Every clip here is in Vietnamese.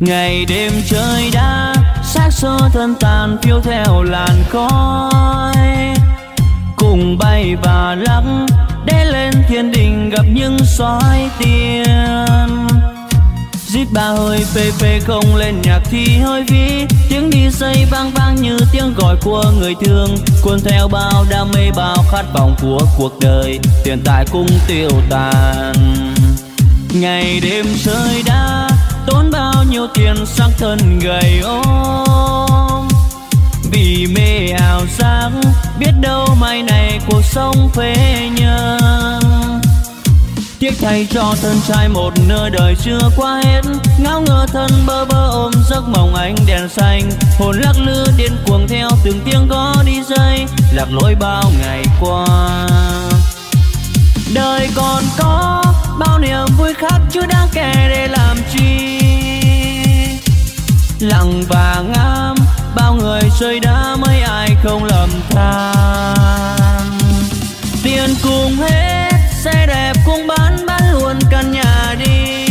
Ngày đêm trời đã xác xơ thân tàn phiêu theo làn khói, cùng bay và lắng để lên thiên đình gặp những sói tiên. Rít ba hơi phê phê không lên nhạc thì hơi ví, tiếng đi dây vang vang như tiếng gọi của người thương, cuốn theo bao đam mê bao khát vọng của cuộc đời, tiền tài cũng tiêu tan. Ngày đêm trời đã tốn bao nhiêu tiền sang thân gầy ốm, vì mê ảo giác biết đâu mai này cuộc sống phế nhân. Tiếc thay cho thân trai một nửa đời chưa qua hết, ngáo ngơ thân bơ bơ ôm giấc mộng ánh đèn xanh, hồn lắc lư điên cuồng theo từng tiếng gõ đi dây, lạc lối bao ngày qua. Đời còn có bao niềm vui khác chưa đáng kể để làm chi, lặng và ngắm bao người chơi đã mấy ai không lầm than. Tiền cùng hết, xe đẹp cũng bán luôn căn nhà đi,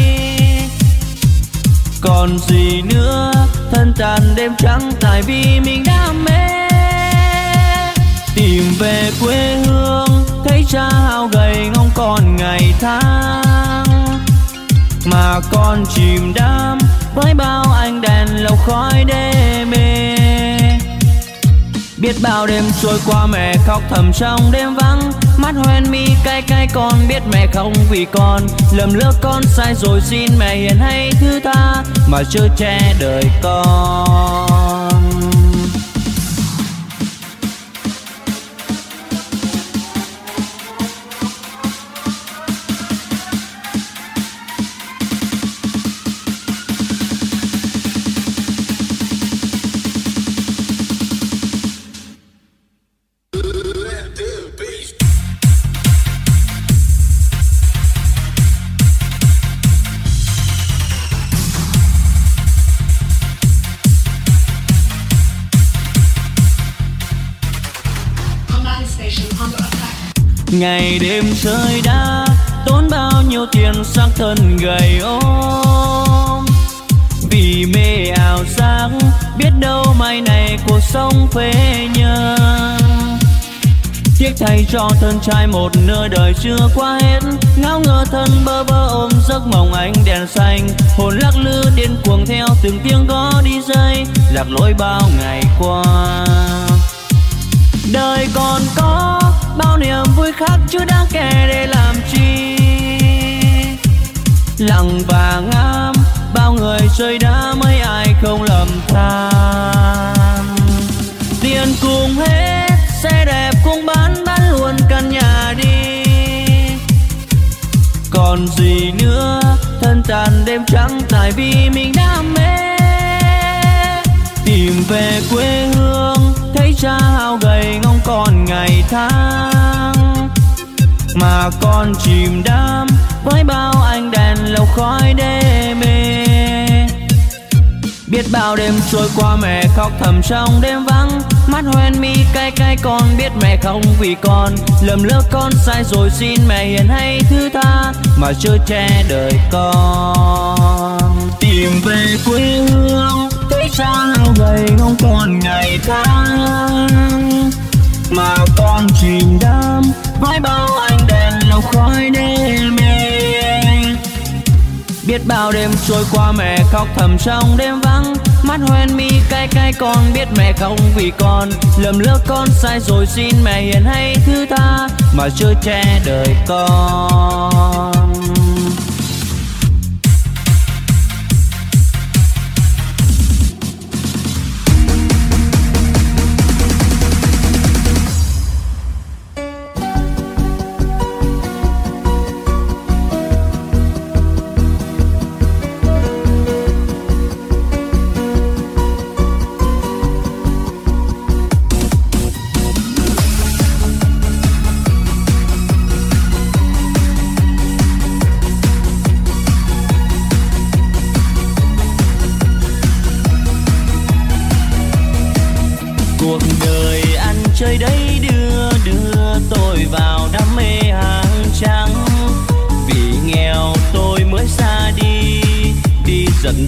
còn gì nữa thân tàn đêm trắng, tại vì mình đam mê tìm về quê hương, thấy cha hao gầy không còn ngày tháng, mà con chìm đắm với bao ánh đèn lầu khói đê mê. Biết bao đêm trôi qua mẹ khóc thầm trong đêm vắng, mắt hoen mi cay cay con biết mẹ không vì con, lầm lỡ con sai rồi xin mẹ hiền hay thứ tha, mà chớ che đời con. Ngày đêm trời đã tốn bao nhiêu tiền sang thân gầy ốm, vì mê ảo giác biết đâu mai này cuộc sống phế nhân. Tiếc thay cho thân trai một nửa đời chưa qua hết, ngáo ngơ thân bơ bơ ôm giấc mộng ánh đèn xanh, hồn lắc lư điên cuồng theo từng tiếng gõ đi dây, lạc lối bao ngày qua. Đời còn có bao niềm vui khác chưa đáng kể để làm chi, lặng và ngắm bao người chơi đã mấy ai không lầm than. Tiền cùng hết, xe đẹp cũng bán luôn căn nhà đi, còn gì nữa thân tàn đêm trắng, tại vì mình đam mê tìm về quê hương, thấy cha hao gầy không còn ngày tháng, mà con chìm đắm với bao ánh đèn lầu khói đê mê. Biết bao đêm trôi qua mẹ khóc thầm trong đêm vắng, mắt hoen mi cay cay con biết mẹ không vì con, lầm lỡ con sai rồi xin mẹ hiền hay thứ tha, mà chớ che đời con. Tìm về quê hương, thấy cha hao gầy không còn ngày tháng, mà con chìm đắm với bao ánh đèn lầu khói đêm mê. Biết bao đêm trôi qua mẹ khóc thầm trong đêm vắng, mắt hoen mi cay cay con biết mẹ không vì con, lầm lỡ con sai rồi xin mẹ hiền hay thứ tha, mà chớ che đời con. trận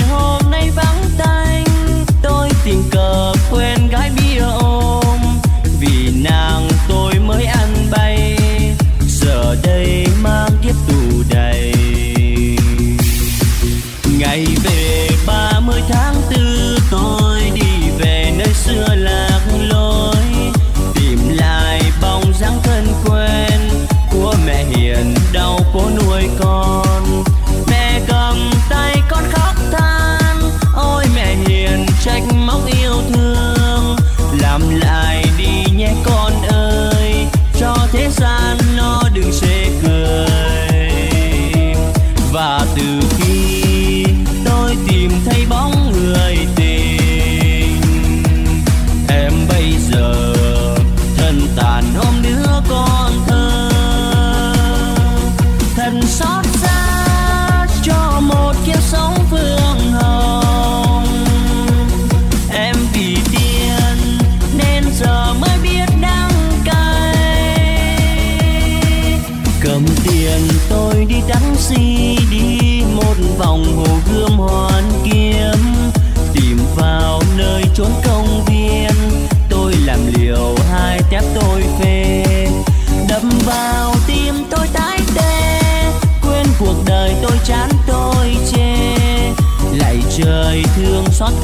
hôm nay vắng tanh, tôi tình cờ quên gái bia ôm. Vì nàng tôi mới ăn bay, giờ đây mang kiếp tù đầy. Ngày về 30 tháng 4, tôi đi về nơi xưa lạc lối, tìm lại bóng dáng thân quen của mẹ hiền đau cố nuôi con. Mẹ cầm tay con khóc than, ôi mẹ hiền trách móc yêu thương, làm lại đi nhé con ơi, cho thế gian nó đừng chê cười. Và từ khi tôi tìm thấy bóng người tình em, bây giờ thân tàn hôm đứa con thơ, thân xót xa cho một kiếp sống phương hồng. Em vì tiền nên giờ mới biết đắng cay, cầm tiền tôi đi taxi đi một vòng hồ gươm hoàn kiếm, tìm vào nơi chốn công viên, tôi làm liều hai tép tôi phê, đâm vào tim tôi tái tê, quên cuộc đời tôi chán tôi chê, lạy trời thương xót thân con, mong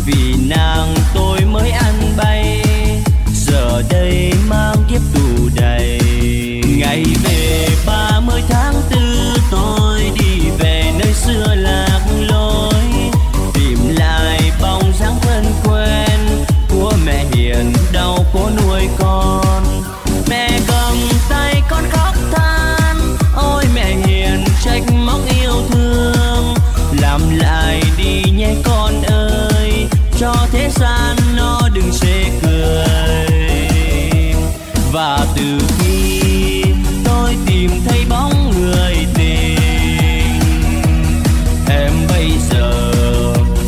Vì nàng tôi mới ăn bay, giờ đây mang kiếp tù đầy. Ngày về 30 tháng 4, tôi đi về nơi xưa lạc lối, tìm lại bóng dáng thân quen của mẹ hiền đau cố nuôi con. Mẹ cầm tay con khóc than, ôi mẹ hiền trách móc yêu thương, làm lại đi nhé con ơi, cho thế gian nó đừng chê cười. Và từ khi tôi tìm thấy bóng người tình em, bây giờ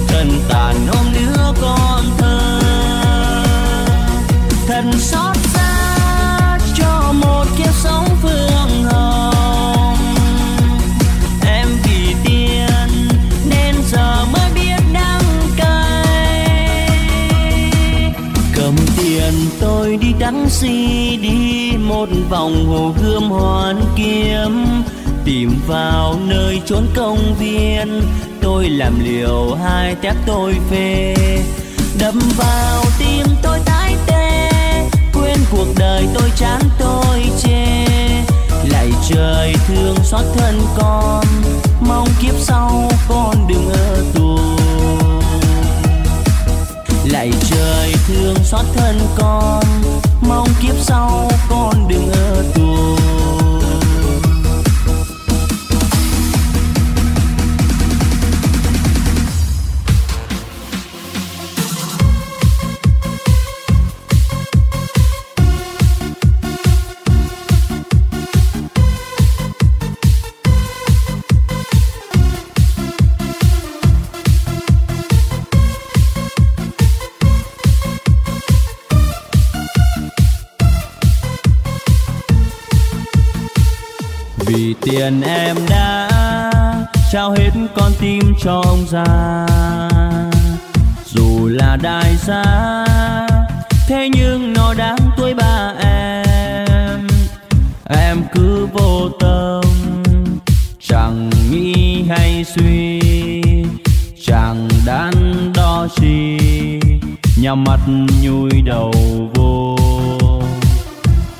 thân tàn ôm đứa con thơ, thân xót sống phương hồng. Em vì tiền nên giờ mới biết đắng cay, cầm tiền tôi đi taxi đi một vòng hồ gươm hoàn kiếm, tìm vào nơi chốn công viên, tôi làm liều hai tép tôi phê, đâm vào tim tôi tái tê, quên cuộc đời tôi chán tôi chê, lạy trời thương xót thân con, mong kiếp sau con đừng ở tù. Lạy trời thương xót thân con, mong kiếp sau con đừng ở tù. Vì tiền em đã trao hết con tim cho ông già, dù là đại gia thế nhưng nó đáng tuổi ba em. Em cứ vô tâm, chẳng nghĩ hay suy, chẳng đắn đo chi, nhắm mắt nhúi đầu vô.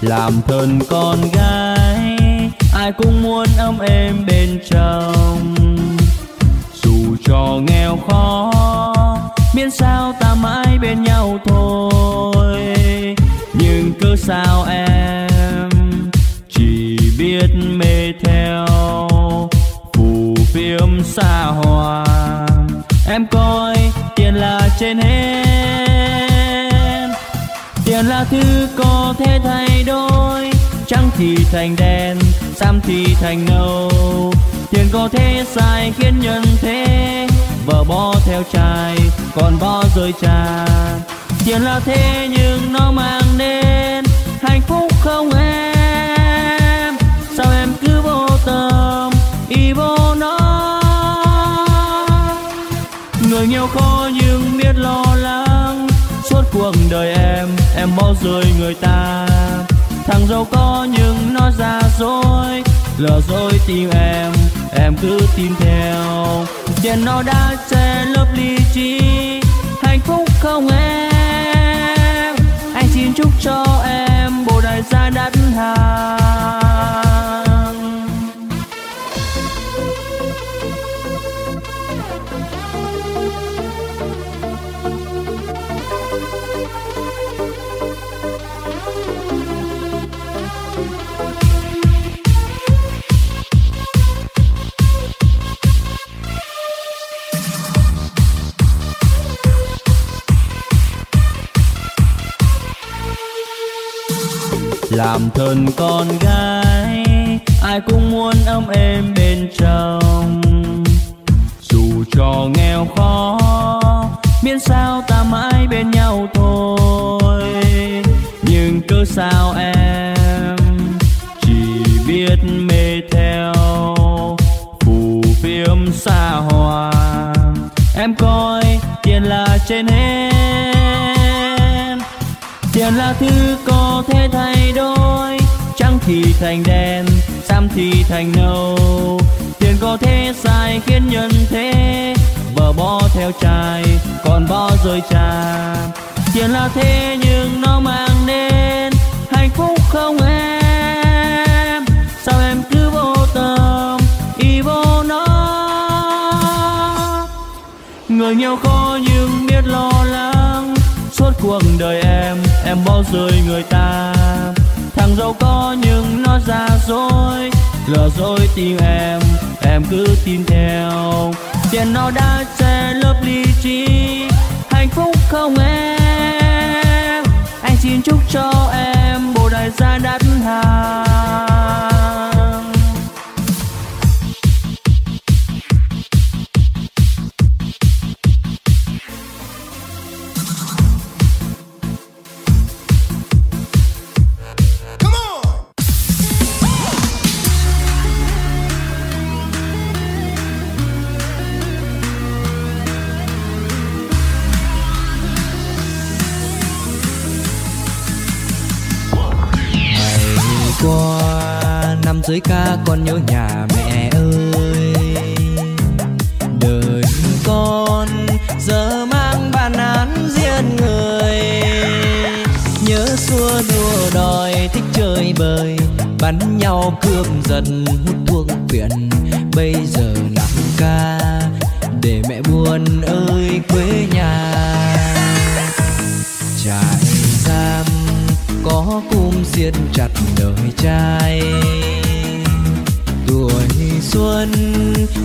Làm thân con gái ai cũng muốn ấm êm bên trong, dù cho nghèo khó miễn sao ta mãi bên nhau thôi. Nhưng cứ sao em chỉ biết mê theo phù phiếm xa hoa, em coi tiền là trên hết. Tiền là thứ có thể thay đổi, trắng thì thành đen, xám thì thành nâu. Tiền có thể sai khiến nhân thế, vợ bỏ theo trai, còn bỏ rơi cha. Tiền là thế nhưng nó mang đến hạnh phúc không em? Sao em cứ vô tâm y vô nó? Người nghèo khó nhưng biết lo lắng, suốt cuộc đời em bỏ rơi người ta. Thằng giàu có nhưng nó giả dối, lừa dối tim em cứ tin theo. Tiền nó đã che lớp lý trí, hạnh phúc không em? Anh xin chúc cho em bồ đại gia đắt hàng. Làm thân con gái ai cũng muốn ấm êm bên trong, dù cho nghèo khó miễn sao ta mãi bên nhau thôi. Nhưng cớ sao em chỉ biết mê theo phù phiếm xa hoa, em coi tiền là trên hết. Tiền là thứ có thể thay đổi, trắng thì thành đen, xám thì thành nâu. Tiền có thể sai khiến nhân thế, vợ bỏ theo trai, còn bỏ rơi cha. Tiền là thế nhưng nó mang đến hạnh phúc không em? Sao em cứ vô tâm y vô nó? Người nghèo khó nhưng biết lo lắng, suốt cuộc đời em bỏ rơi người ta. Thằng giàu có nhưng nó giả dối, lừa dối tim em cứ tin theo. Tiền nó đã che lớp lý trí, hạnh phúc không em? Anh xin chúc cho em bồ đại gia đắt hàng. Qua năm dưới ca con nhớ nhà mẹ ơi, đời con giờ mang bản án riêng người. Nhớ xua đua đòi thích chơi bời, bắn nhau cướp giật hút thuốc phiện. Bây giờ làm ca để mẹ buồn ơi quê nhà. Trại giam có cung siết chặt đời trai, tuổi xuân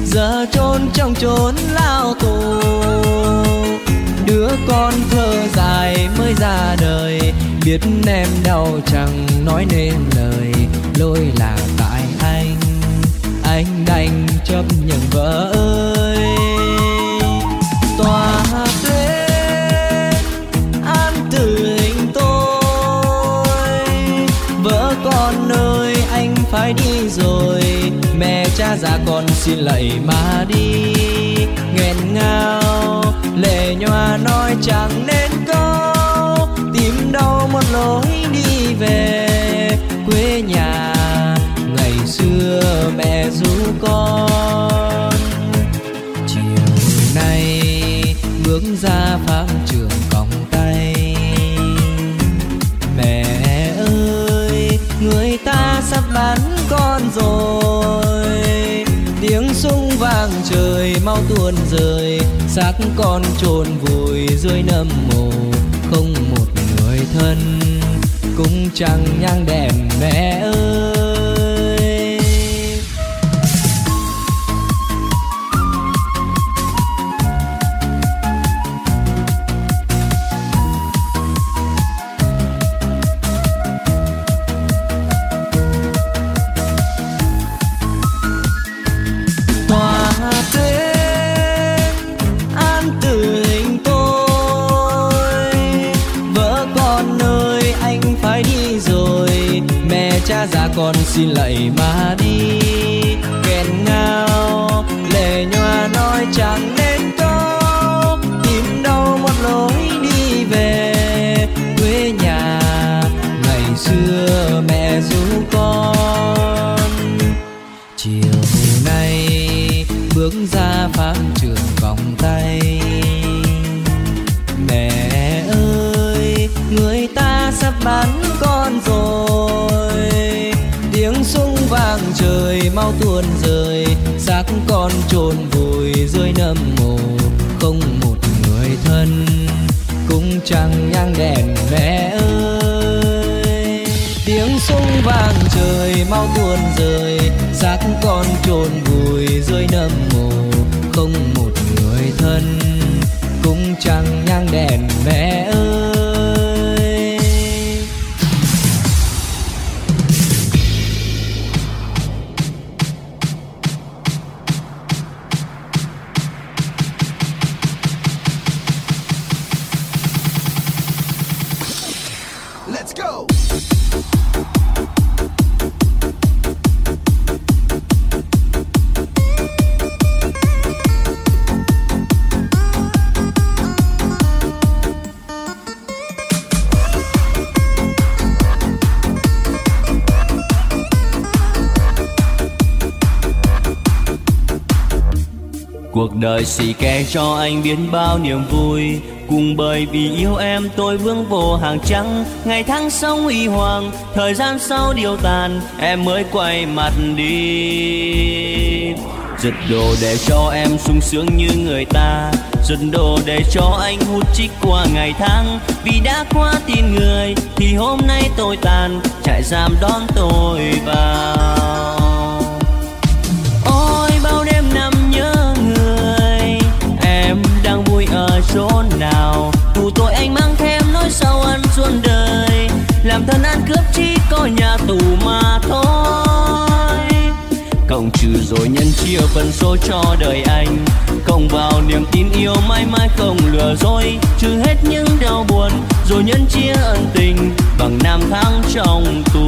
giờ trốn trong chốn lao tù. Đứa con thơ dài mới ra đời, biết em đau chẳng nói nên lời. Lỗi là tại anh đành chấp nhận vợ ơi. Tòa phải đi rồi, mẹ cha già con xin lạy mà đi. Nghẹn ngào lệ nhòa nói chẳng nên câu, tìm đâu một lối đi về quê nhà ngày xưa mẹ ru con. Chiều nay bước ra pháp trường còng tay, bán con rồi. Tiếng súng vang trời mau tuôn rơi, xác con chôn vùi dưới nấm mồ. Không một người thân, cũng chẳng nhang đèn mẹ ơi. Hoa tuyết an từ hình tôi, vợ con ơi anh phải đi rồi. Mẹ cha già con xin lạy má đi, nghẹn ngào lệ nhòa nói chẳng nên câu. Tìm đâu một lối đi về quê nhà ngày xưa mẹ ru con. Chiều nay bước ra pháp trường vòng tay, mẹ ơi người ta sắp bán con rồi. Tiếng súng vang trời mau tuôn rơi, xác con chôn vùi dưới nấm mồ. Không một người thân, cũng chẳng nhang đèn mẹ ơi. Tiếng súng vang trời mau tuôn rơi, xác con chôn vùi dưới nấm mồ. Không một người thân, cũng chẳng nhang đèn mẹ ơi. Let's go. Cuộc đời xì ke cho anh biết bao niềm vui, cùng bởi vì yêu em tôi vướng vô hàng trắng. Ngày tháng sống y hoàng, thời gian sau điều tàn, em mới quay mặt đi. Giật đồ để cho em sung sướng như người ta, giật đồ để cho anh hút chích qua ngày tháng. Vì đã quá tin người thì hôm nay tôi tàn, trại giam đón tôi vào. Ở chỗ nào tù tội anh mang thêm nỗi sâu ăn suôn đời, làm thân ăn cướp chỉ có nhà tù mà thôi. Cộng trừ rồi nhân chia phần số cho đời anh, cộng vào niềm tin yêu mãi mãi không lừa dối. Trừ hết những đau buồn rồi nhân chia ân tình bằng năm tháng trong tù.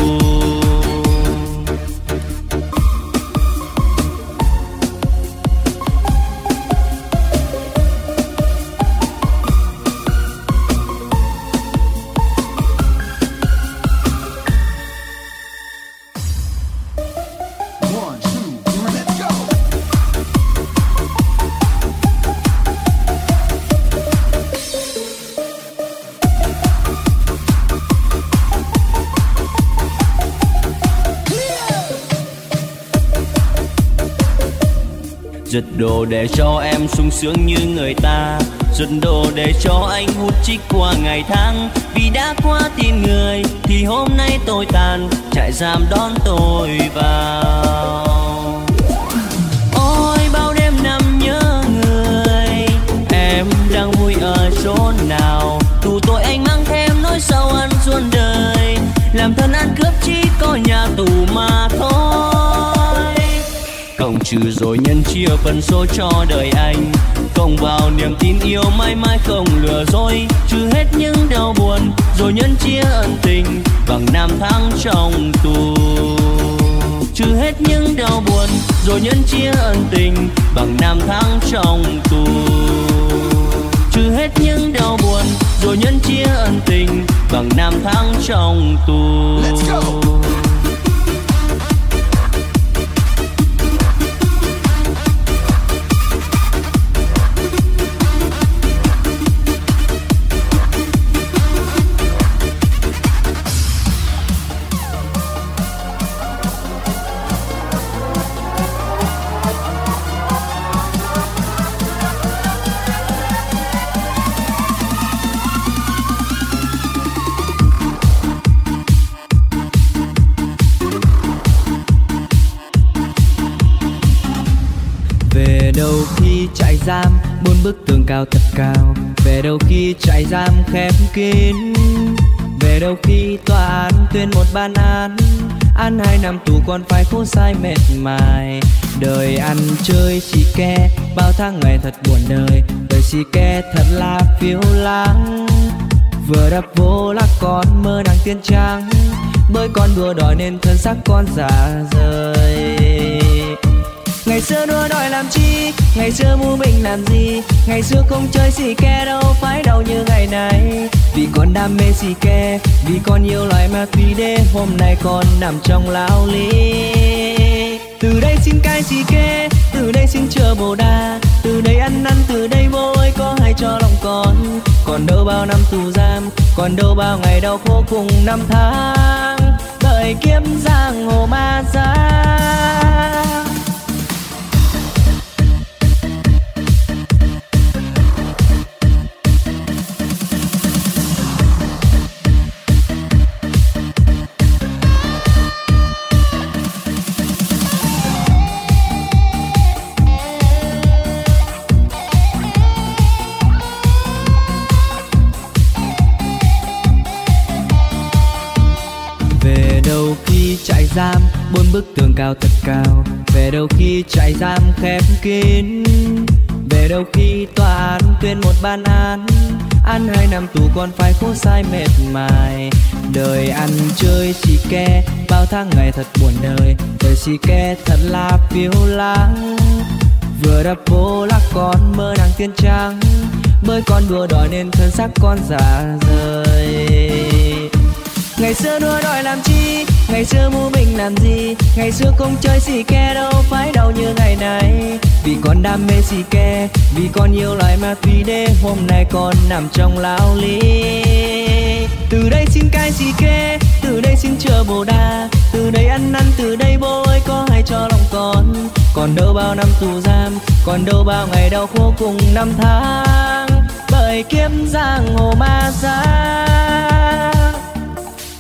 Giật đồ để cho em sung sướng như người ta, giật đồ để cho anh hút chích qua ngày tháng. Vì đã quá tin người thì hôm nay tôi tàn, trại giam đón tôi vào. Ôi bao đêm nằm nhớ người, em đang vui ở chỗ nào? Tù tội anh mang thêm nỗi sầu ăn suôn đời, làm thân ăn cướp chỉ có nhà tù mà thôi. Cộng trừ rồi nhân chia phần số cho đời anh, cộng vào niềm tin yêu mãi mãi không lừa dối. Trừ hết những đau buồn rồi nhân chia ân tình bằng năm tháng trong tù. Trừ hết những đau buồn rồi nhân chia ân tình bằng năm tháng trong tù. Trừ hết những đau buồn rồi nhân chia ân tình bằng năm tháng trong tù. Let's go. khi trại giam, 4 bức tường cao thật cao. Về đâu khi trại giam khép kín, về đâu khi tòa án tuyên một bản án, ăn 2 năm tù còn phải khổ sai mệt mài. Đời ăn chơi xì ke, bao tháng ngày thật buồn đời. Đời xì ke thật là phiêu lãng, vừa đập vô là con mơ nàng tiên trắng. Bởi con đua đòi nên thân xác con già rời. Ngày xưa đua đòi làm chi, ngày xưa mưu mình làm gì, ngày xưa không chơi xì ke đâu phải đau như ngày này. Vì con đam mê xì ke, vì con yêu loài ma túy đê, hôm nay con nằm trong lao lý. Từ đây xin cai xì ke, từ đây xin chữa bồ đa, từ đây ăn năn, từ đây vô ơi có hay cho lòng con. Còn đâu bao năm tù giam, còn đâu bao ngày đau khổ cùng năm tháng, đợi kiếm giang hồ ma giá. Giam 4 bức tường cao thật cao. Về đâu khi trại giam khép kín, về đâu khi tòa án tuyên một bản án, ăn 2 năm tù còn phải khổ sai mệt mài. Đời ăn chơi xì ke, bao tháng ngày thật buồn đời. Đời xì ke thật là phiêu lãng, vừa đập vô là con mơ nàng tiên trắng. Bởi con đua đòi nên thân xác con già rời. Ngày xưa đua đòi làm chi, ngày xưa mưu mình làm gì, ngày xưa không chơi xì ke đâu phải đau như ngày này. Vì con đam mê xì ke, vì con yêu loài ma túy đê, hôm nay con nằm trong lao lý. Từ đây xin cai xì ke, từ đây xin chữa bồ đa, từ đây ăn năn, từ đây bố ơi có hay cho lòng con. Còn đâu bao năm tù giam, còn đâu bao ngày đau khổ cùng năm tháng, bởi kiếm giang hồ ma giá.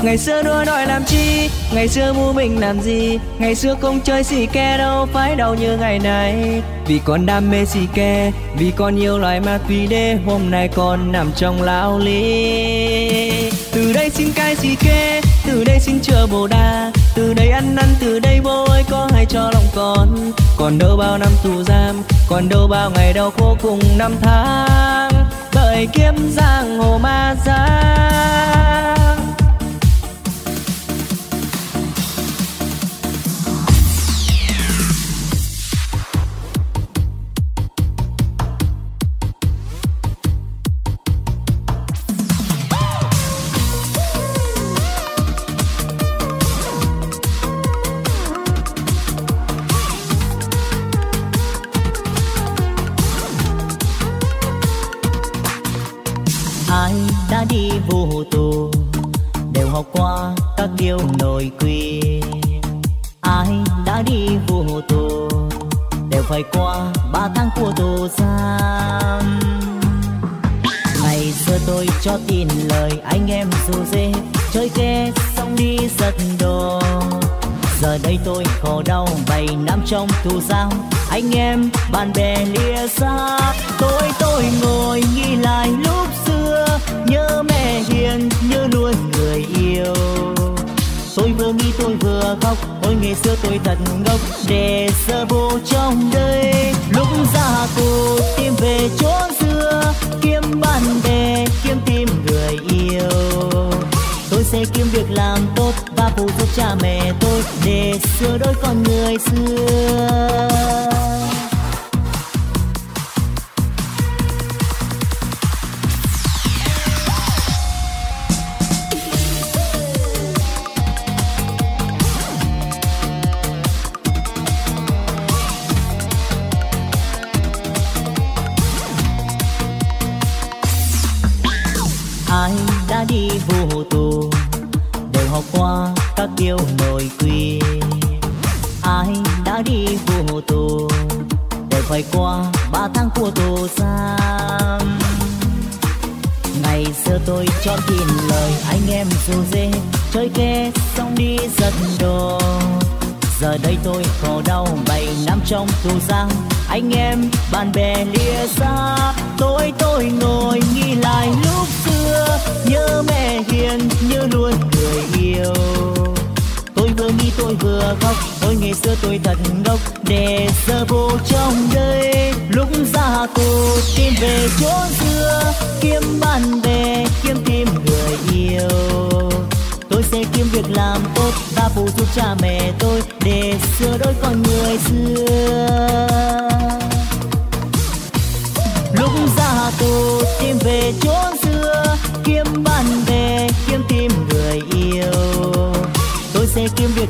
Ngày xưa đua đòi làm chi, ngày xưa mưu mình làm gì, ngày xưa không chơi xì ke đâu phải đau như ngày này. Vì con đam mê xì ke, vì con yêu loài ma túy đê, hôm nay con nằm trong lao lý. Từ đây xin cai xì ke, từ đây xin chữa bồ đa, từ đây ăn năn, từ đây bố ơi có hay cho lòng con. Còn đâu bao năm tù giam, còn đâu bao ngày đau khổ cùng năm tháng, bởi kiếm giang hồ ma giá. Đi vô tù đều học qua các điều nội quy, ai đã đi vô tù đều phải qua 3 tháng của tù giam. Ngày xưa tôi cho tin lời anh em rủ rê chơi ke xong đi giật đồ, giờ đây tôi khổ đau 7 năm trong tù giam, anh em bạn bè lìa xa. Tôi ngồi nghĩ lại lúc xưa, nhớ mẹ hiền, nhớ nuôi người yêu. Tôi vừa nghĩ tôi vừa khóc, ôi ngày xưa tôi thật ngốc, để giờ vô trong đây. Lúc ra tù tìm về chỗ xưa, kiếm bạn bè, kiếm tìm người yêu. Tôi sẽ kiếm việc làm tốt và phụ giúp cha mẹ tôi, để sửa đổi con người xưa. Ai đã đi vô tù đều học qua các điều nội quy, ai đã đi vô tù đều phải qua 3 tháng của tù giam. Ngày xưa tôi cho tin lời anh em rủ rê chơi ke xong đi giật đồ, giờ đây tôi khổ đau 7 năm trong tù giam, anh em bạn bè lìa xa. Tôi ngồi nghĩ lại lúc xưa, nhớ mẹ hiền như luôn cười yêu. Tôi vừa nghĩ tôi vừa khóc, ôi ngày xưa tôi thật ngốc, để giờ vô trong đây. Lúc ra tù tìm về chỗ xưa, kiếm bạn bè kiếm tìm người yêu. Tôi sẽ kiếm việc làm tốt và phụ giúp cha mẹ tôi, để sửa đổi con người xưa. Lúc ra tù tìm về chỗ xưa, kiếm bạn bè kiếm tìm người yêu. Tôi sẽ kiếm việc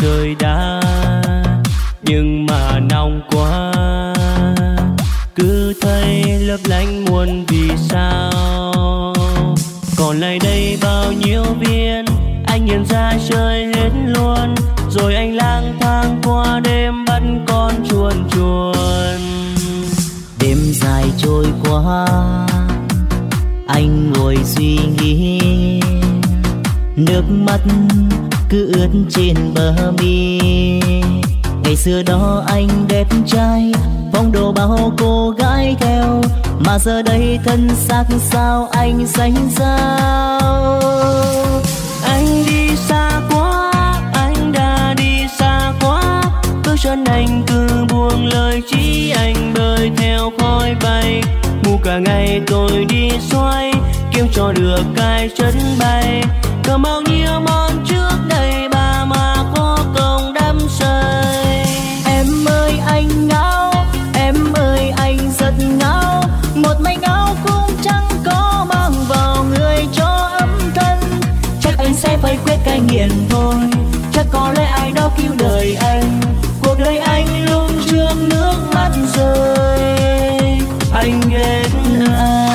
Trời đã nhưng mà nóng quá, cứ thấy lấp lánh muôn vì sao. Còn lại đây bao nhiêu viên, anh nhận ra chơi hết luôn. Rồi anh lang thang qua đêm bắt con chuồn chuồn. Đêm dài trôi qua, anh ngồi suy nghĩ, nước mắt cứ ướt trên bờ mi. Ngày xưa đó anh đẹp trai, phong độ bao cô gái theo, mà giờ đây thân xác sao anh sánh sao. Anh đi xa quá, anh đã đi xa quá, bước chân anh cứ buông lời chỉ anh bơi theo khói bay. Mù cả ngày tôi đi xoay, kiếm cho được cái chân bay. Cầm bao nhiêu món trước đây bà mà có công đắm say. Em ơi anh ngáo, em ơi anh rất ngáo, một mảnh áo cũng chẳng có mang vào người cho ấm thân. Chắc anh sẽ phải quyết cai nghiện thôi, chắc có lẽ ai đó cứu đời anh. Cuộc đời anh luôn vương nước mắt rơi, anh ghét ai.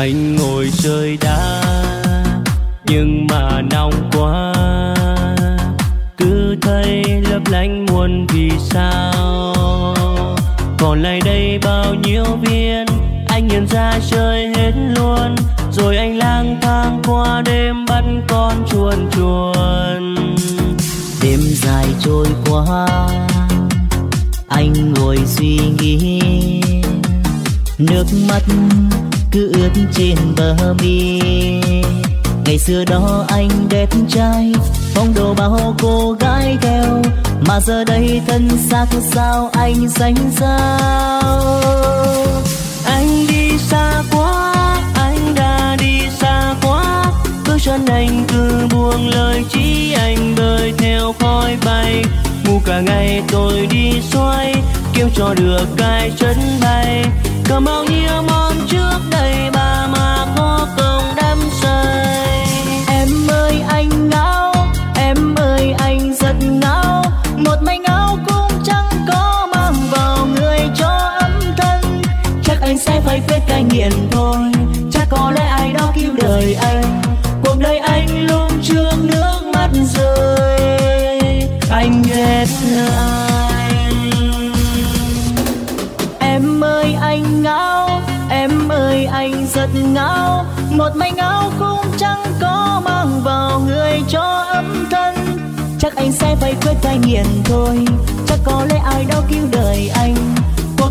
Anh ngồi chơi đá nhưng mà nóng quá, cứ thấy lấp lánh muôn vì sao. Còn lại đây bao nhiêu viên, anh nhận ra chơi hết luôn. Rồi anh lang thang qua đêm bắt con chuồn chuồn. Đêm dài trôi qua, anh ngồi suy nghĩ, nước mắt cứ ướt trên bờ mi. Ngày xưa đó anh đẹp trai, phong độ bao cô gái theo, mà giờ đây thân xác sao anh sánh sao. Anh đi xa quá, anh đã đi xa quá, bước chân anh cứ buông lời chỉ anh bơi theo khói bay. Mù cả ngày tôi đi xoay, kiếm cho được cái chân bay. Cầm bao nhiêu món trước đây bà mà có công đắm say. Em ơi anh ngáo, em ơi anh rất ngáo, một mảnh áo cũng chẳng có mang vào người cho ấm thân. Chắc anh sẽ phải quyết cai nghiện thôi, chắc có lẽ ai đó cứu đời anh. Cuộc đời anh luôn vương nước mắt rơi, anh ghét ai. Em ơi anh ngáo, em ơi anh rất ngáo, một mảnh áo cũng chẳng có mang vào người cho ấm thân. Chắc anh sẽ phải quyết cai nghiện thôi, chắc có lẽ ai đó cứu đời anh. Cuộc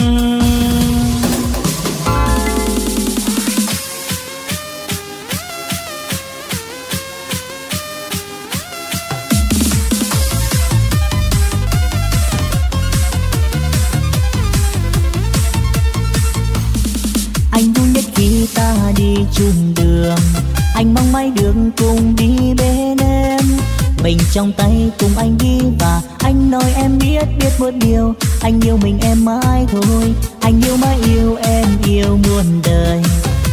chung đường. Anh mong mai đường cùng đi bên em, mình trong tay cùng anh đi. Và anh nói em biết một điều, anh yêu mình em mãi thôi. Anh yêu mãi yêu em, yêu muôn đời.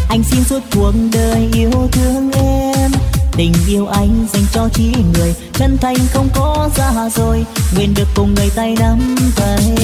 Anh xin suốt cuộc đời yêu thương em. Tình yêu anh dành cho chỉ người chân thành không có ra rồi. Nguyện được cùng người tay nắm tay.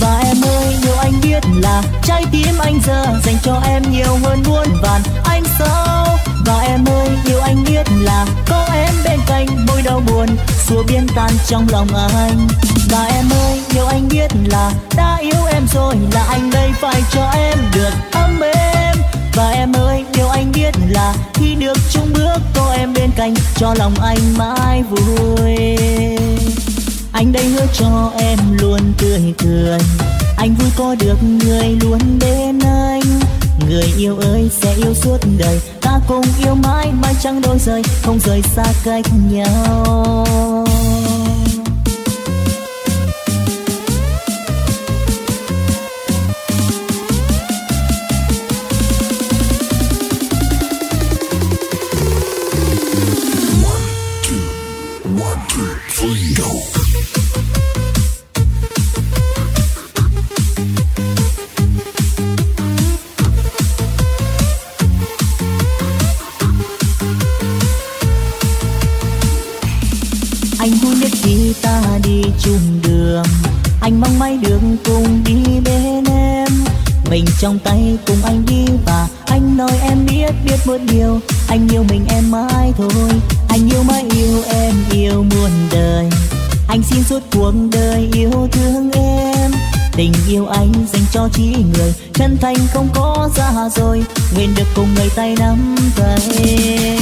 Và em ơi, điều anh biết là trái tim anh giờ dành cho em nhiều hơn muôn vàn. Anh sao? Và em ơi, điều anh biết là có em bên cạnh mỗi đau buồn xua biến tan trong lòng anh. Và em ơi, điều anh biết là đã yêu em rồi là anh đây phải cho em được ấm êm. Và em ơi, điều anh biết là khi được chung bước có em bên cạnh cho lòng anh mãi vui. Anh đây hứa cho em luôn tươi cười, anh vui có được người luôn bên anh. Người yêu ơi sẽ yêu suốt đời, ta cùng yêu mãi mãi chẳng đôi rời, không rời xa cách nhau. Anh muốn biết khi ta đi chung đường, anh mong mãi đường cùng đi bên em. Mình trong tay cùng anh đi và anh nói em biết một điều, anh yêu mình em mãi thôi. Anh yêu mãi yêu em, yêu muôn đời. Anh xin suốt cuộc đời yêu thương em. Tình yêu anh dành cho chỉ người chân thành không có ra rồi. Nguyện được cùng người tay nắm tay.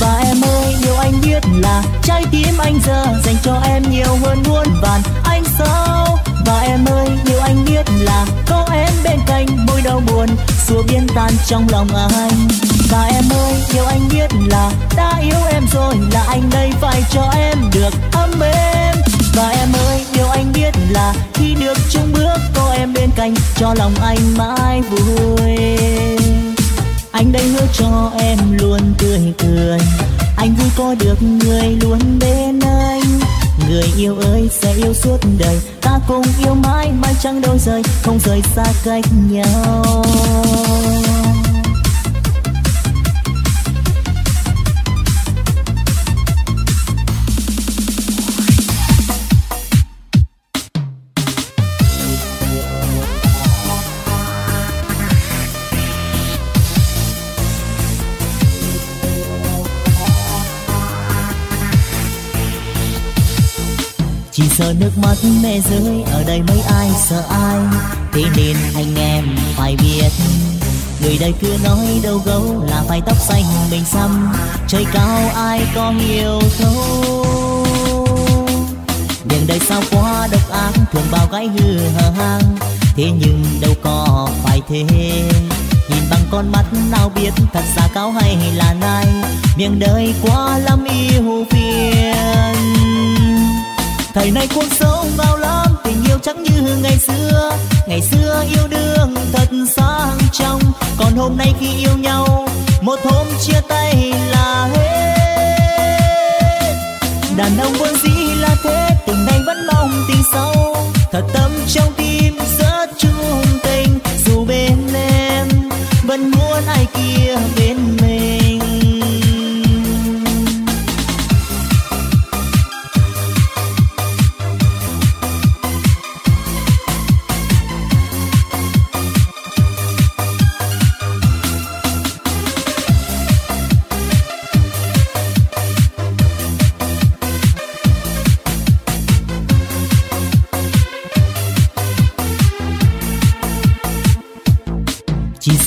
Và em ơi, điều anh biết là trái tim anh giờ dành cho em nhiều hơn muôn vàn. Anh sao? Và em ơi, điều anh biết là có em bên cạnh mỗi đau buồn xua biến tan trong lòng anh. Và em ơi, điều anh biết là đã yêu em rồi là anh đây phải cho em được ấm êm. Và em ơi, điều anh biết là khi được chung bước có em bên cạnh cho lòng anh mãi vui. Anh đây hứa cho em luôn tươi cười, anh vui có được người luôn bên anh. Người yêu ơi sẽ yêu suốt đời, ta cùng yêu mãi mãi chẳng đâu rời, không rời xa cách nhau. Chỉ sợ nước mắt mẹ rơi, ở đây mấy ai sợ ai. Thế nên anh em phải biết, người đây cứ nói đâu gấu là phải tóc xanh mình xăm. Trời cao ai có nhiều thấu, nhưng đời sao quá độc ác, thường bao gái hư hờ hang. Thế nhưng đâu có phải thế, nhìn bằng con mắt nào biết thật giả cáo hay là nai. Miệng đời quá lắm yêu phiền. Thời nay cuộc sống bao lắm, tình yêu chẳng như ngày xưa. Ngày xưa yêu đương thật sang trong, còn hôm nay khi yêu nhau, một hôm chia tay là hết. Đàn ông vốn dĩ là thế, tình nay vẫn mong tình sâu. Thật tâm trong tim rất chung tình, dù bên em vẫn muốn ai kia bên mình.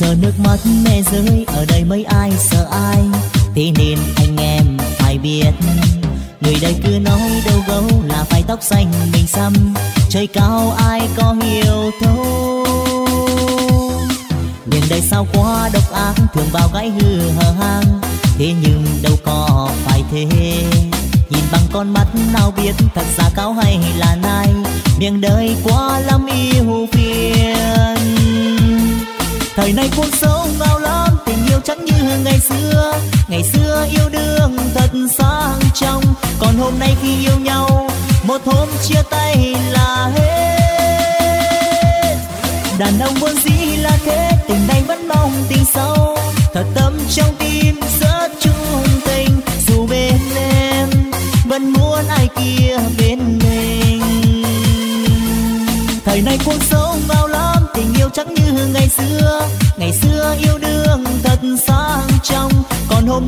Giờ nước mắt mẹ rơi, ở đây mấy ai sợ ai. Thế nên anh em phải biết, người đây cứ nói đâu gấu là phải tóc xanh mình xăm. Trời cao ai có hiểu thấu, nhưng đời sao quá độc ác, thường bao gái hư hờ hang. Thế nhưng đâu có phải thế, nhìn bằng con mắt nào biết thật giả cáo hay là nai. Miệng đời quá lắm yêu phiền. Thời nay cuộc sống bao lắm, tình yêu chẳng như ngày xưa. Ngày xưa yêu đương thật sang trong, còn hôm nay khi yêu nhau, một hôm chia tay là hết. Đàn ông vốn dĩ là thế, tình này vẫn mong tình sâu, thật tâm trong tim rất chung tình. Dù bên em vẫn muốn ai kia bên mình. Thời nay cuộc sống bao lắm, tình yêu chẳng như ngày xưa. Ngày xưa yêu đương thật sang trong, còn hôm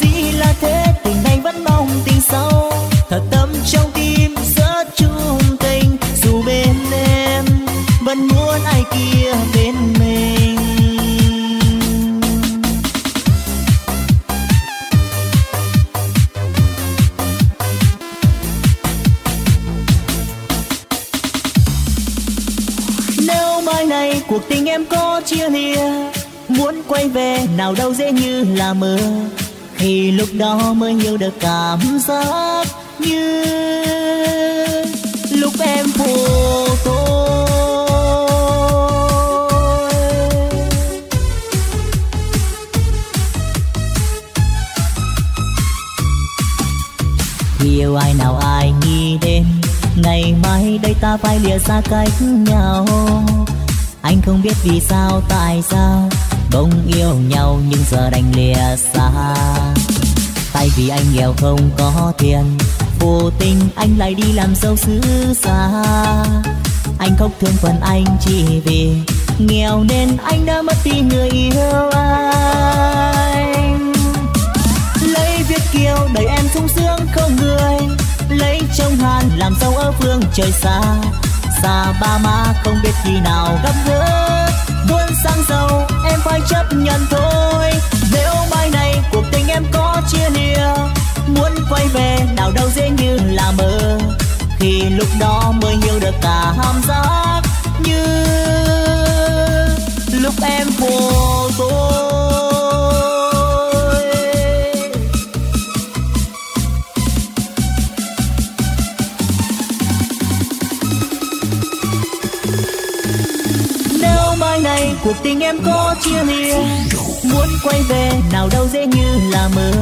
dĩ là thế, tình này vẫn mong tình sâu, thật tâm trong tim rất chung tình. Dù bên em vẫn muốn ai kia bên mình. Cuộc tình em có chia lìa, muốn quay về nào đâu dễ như là mơ. Khi lúc đó mới hiểu được cảm giác như lúc em vô tôi. Khi yêu ai nào ai nghĩ đến ngày mai đây ta phải lìa xa cách nhau. Anh không biết vì sao, tại sao bỗng yêu nhau nhưng giờ đành lìa xa. Tại vì anh nghèo không có tiền, vô tình anh lại đi làm dâu xứ xa. Anh khóc thương phần anh chỉ vì nghèo nên anh đã mất đi người yêu anh. Lấy Việt kiều đời em sung sướng không người, lấy chồng Hàn làm dâu ở phương trời xa. Xa ba má không biết khi nào gặp gỡ, muốn sang giàu em phải chấp nhận thôi. Nếu mai này cuộc tình em có chia lìa, muốn quay về nào đâu dễ như là mơ. Khi lúc đó mới hiểu được cảm giác như lúc em vô tôi. Cuộc tình em có chia lìa, muốn quay về nào đâu dễ như là mơ.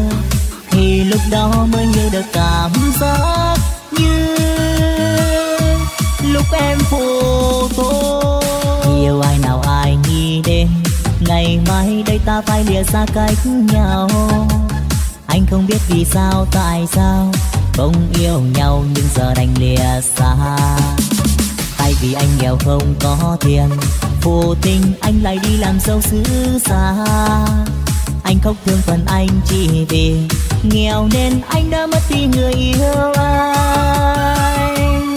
Thì lúc đó mới như được cảm giác như lúc em vô tôi. Yêu ai nào ai nghĩ đến ngày mai đây ta phải lìa xa cách nhau. Anh không biết vì sao, tại sao không yêu nhau nhưng giờ đành lìa xa. Tại vì anh nghèo không có tiền, vô tình anh lại đi làm dâu xứ xa. Anh khóc thương phần anh chỉ vì nghèo nên anh đã mất đi người yêu anh.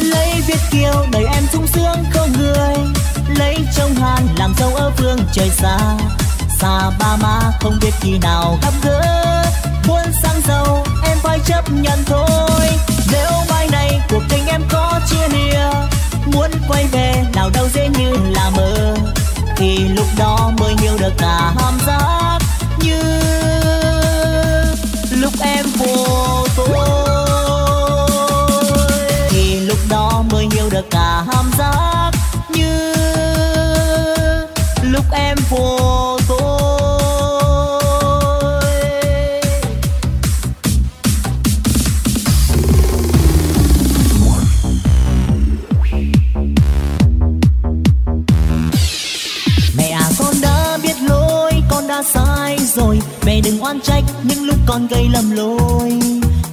Lấy Việt kiều đời em sung sướng không người, lấy chồng Hàn làm dâu ở phương trời xa. Xa ba má không biết khi nào gặp gỡ, muốn sang giàu em phải chấp nhận thôi. Nếu mai này cuộc tình em có chia lìa, muốn quay về nào đâu dễ như là mơ. Thì lúc đó mới hiểu được cảm giác như lúc em vô tôi. Thì lúc đó mới hiểu được cảm giác như lúc em vô tôi. Mẹ à, con đã biết lỗi, con đã sai rồi. Mẹ đừng oán trách những lúc con gây lầm lỗi.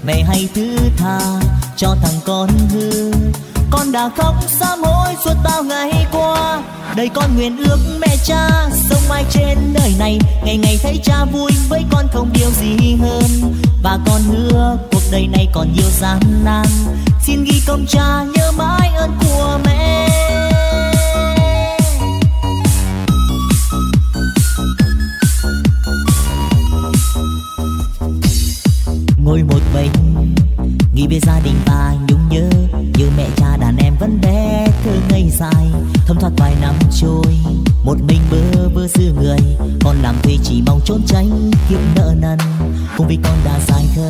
Mẹ hãy thứ tha cho thằng con hư. Con đã khóc sám hối suốt bao ngày qua. Đời con nguyện ước mẹ cha sống mãi trên đời này. Ngày ngày thấy cha vui với con không điều gì hơn. Và con hứa cuộc đời này còn nhiều gian nan. Xin ghi công cha nhớ mãi ơn của mẹ. Ngồi một mình nghĩ về gia đình và nhung nhớ như mẹ cha đàn em vẫn bé thơ ngây dài. Thấm thoát vài năm trôi, một mình bơ vơ dư người. Con làm thuê chỉ mong trốn tránh kiếp nợ nần, cùng vì con đã dài thơ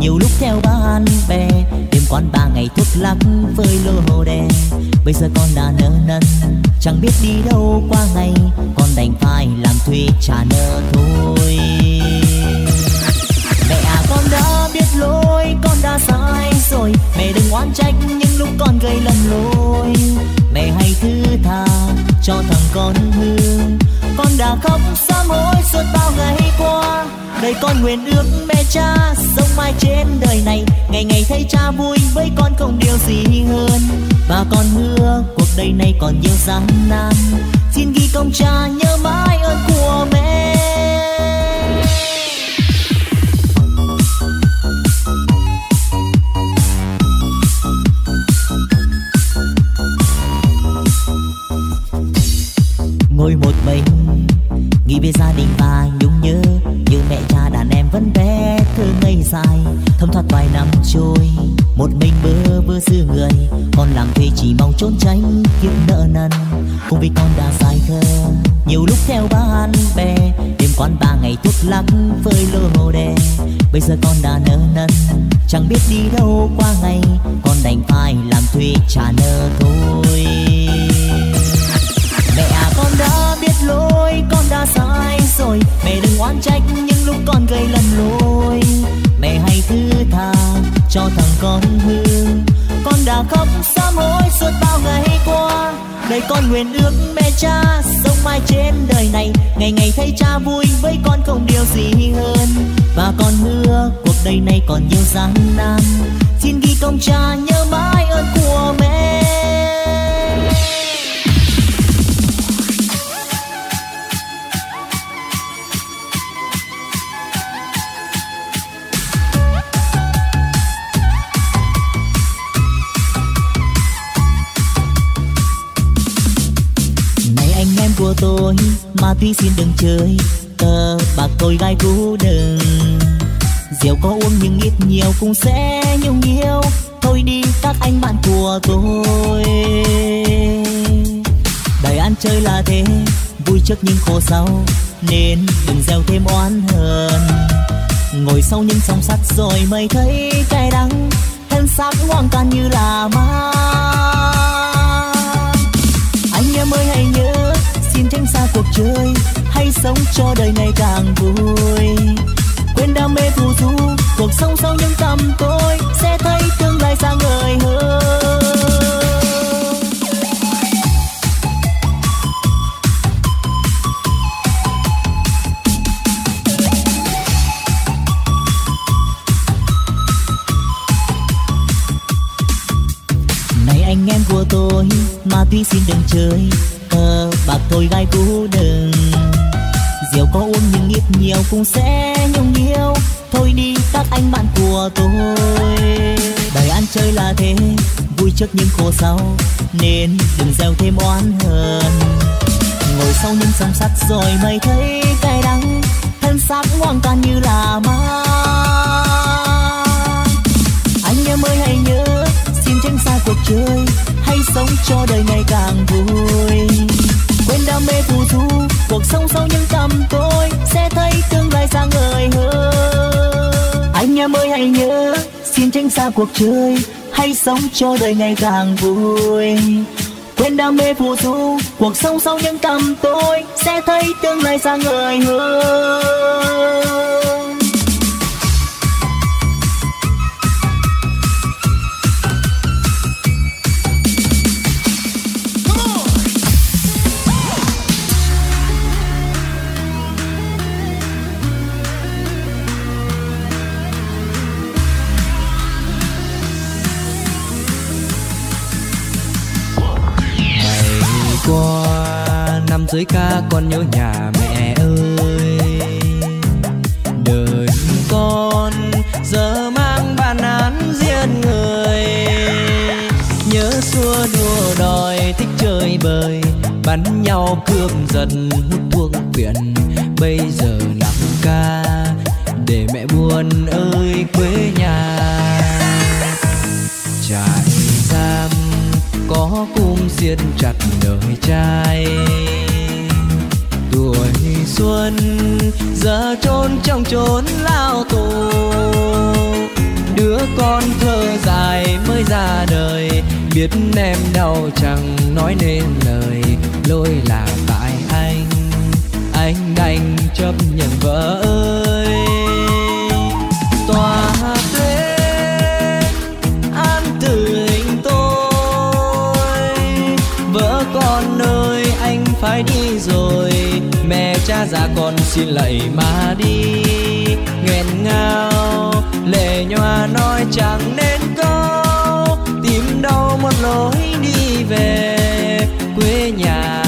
Nhiều lúc theo bạn bè đêm quán ba ngày thuốc lắc với lô hồ đen. Bây giờ con đã nỡ nần, chẳng biết đi đâu qua ngày, con đành phải làm thuê trả nợ thôi. Mẹ à, con đã biết lỗi, con đã sai rồi, mẹ đừng oán trách những lúc con gây lầm lỗi. Mẹ hãy thứ tha cho thằng con hư, con đã khóc sám hối suốt bao ngày qua. Đời con nguyện ước mẹ cha sống mãi trên đời này, ngày ngày thấy cha vui với con không điều gì hơn. Và con hứa cuộc đời này còn nhiều gian nan, xin ghi công cha nhớ mãi ơn của mẹ. Ngồi một mình nghĩ về gia đình và nhung nhớ, như mẹ cha đàn em vẫn bé thơ ngây dài. Thấm thoát vài năm trôi, một mình bơ vơ dư người, con làm thuê chỉ mong trốn tránh kiếp nợ nần. Cùng vì con đã dài thơ, nhiều lúc theo bạn bè đêm quán ba ngày thuốc lắc phơi lô hồ đen. Bây giờ con đã nợ nần, chẳng biết đi đâu qua ngày, con đành phải làm thuê trả nợ thôi. Mẹ à, con đã biết lỗi, con đã sai rồi, mẹ đừng oán trách những lúc con gây lầm lỗi. Mẹ hãy thứ tha cho thằng con hư, con đã khóc sám hối suốt bao ngày qua. Đời con nguyện ước mẹ cha sống mãi trên đời này, ngày ngày thấy cha vui với con không điều gì hơn. Và con hứa cuộc đời này còn nhiều gian nan, xin ghi công cha nhớ mãi ơn của mẹ. Của tôi mà tuy xin đừng chơi tờ bạc tôi gái cũ đừng. Rượu có uống nhưng ít nhiều cũng sẽ nhung nhiều. Thôi đi các anh bạn của tôi. Đời ăn chơi là thế, vui trước nhưng khổ sau, nên đừng gieo thêm oán hờn. Ngồi sau những song sắt rồi mới thấy cay đắng, thân xác hoang tan như là ma. Anh em ơi hãy nhớ, xin tránh xa cuộc chơi, hãy sống cho đời này càng vui. Quên đam mê phù du, cuộc sống sau những tầm tối sẽ thấy tương lai sáng ngời hơn. Này anh em của tôi, mà tuy xin đừng chơi bạc thôi gái cũ đừng. Rượu có uống nhưng ít nhiều cũng sẽ nhung nhiều. Thôi đi các anh bạn của tôi. Đời ăn chơi là thế, vui trước nhưng khổ sau, nên đừng gieo thêm oán hờn. Ngồi sau những song sắt rồi mới thấy cay đắng, thân xác hoang tan như là ma. Anh em ơi hãy nhớ, xin tránh xa cuộc chơi, hãy sống cho đời ngày càng vui. Quên đam mê phù du, cuộc sống sau những tầm tối sẽ thấy tương lai sáng ngời hơn. Anh em ơi hãy nhớ, xin tránh xa cuộc chơi, hãy sống cho đời ngày càng vui. Quên đam mê phù du, cuộc sống sau những tầm tối sẽ thấy tương lai sáng ngời hơn. Qua năm dưới ca con nhớ nhà mẹ ơi. Đời con giờ mang bản án riêng người. Nhớ xua đua đòi thích chơi bời, bắn nhau cướp giật hút thuốc phiện. Bây giờ làm ca để mẹ buồn ơi quê nhà. Trại giam có cung siết chặt đời trai, tuổi xuân giờ trốn trong chốn lao tù. con thơ dài mới ra đời, biết em đau chẳng nói nên lời, lỗi là tại anh đành chấp nhận vỡ ơi. Tòa tuyết an tử hình tôi, vợ con ơi anh phải đi rồi, mẹ cha già con xin lạy mà đi. Nghẹn ngào lệ nhòa nói chẳng nên câu, tìm đâu một lối đi về quê nhà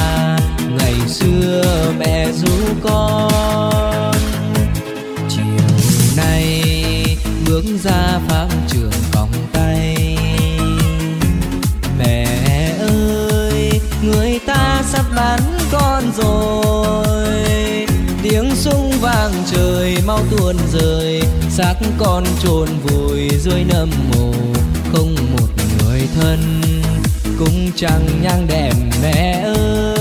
ngày xưa mẹ ru con. Chiều nay bước ra pháp trường còng tay, mẹ ơi người ta sắp bán con rồi. Tiếng súng vang trời mau tuôn rơi, xác con chôn vùi dưới nấm mồ, không một người thân cũng chẳng nhang đèn mẹ ơi.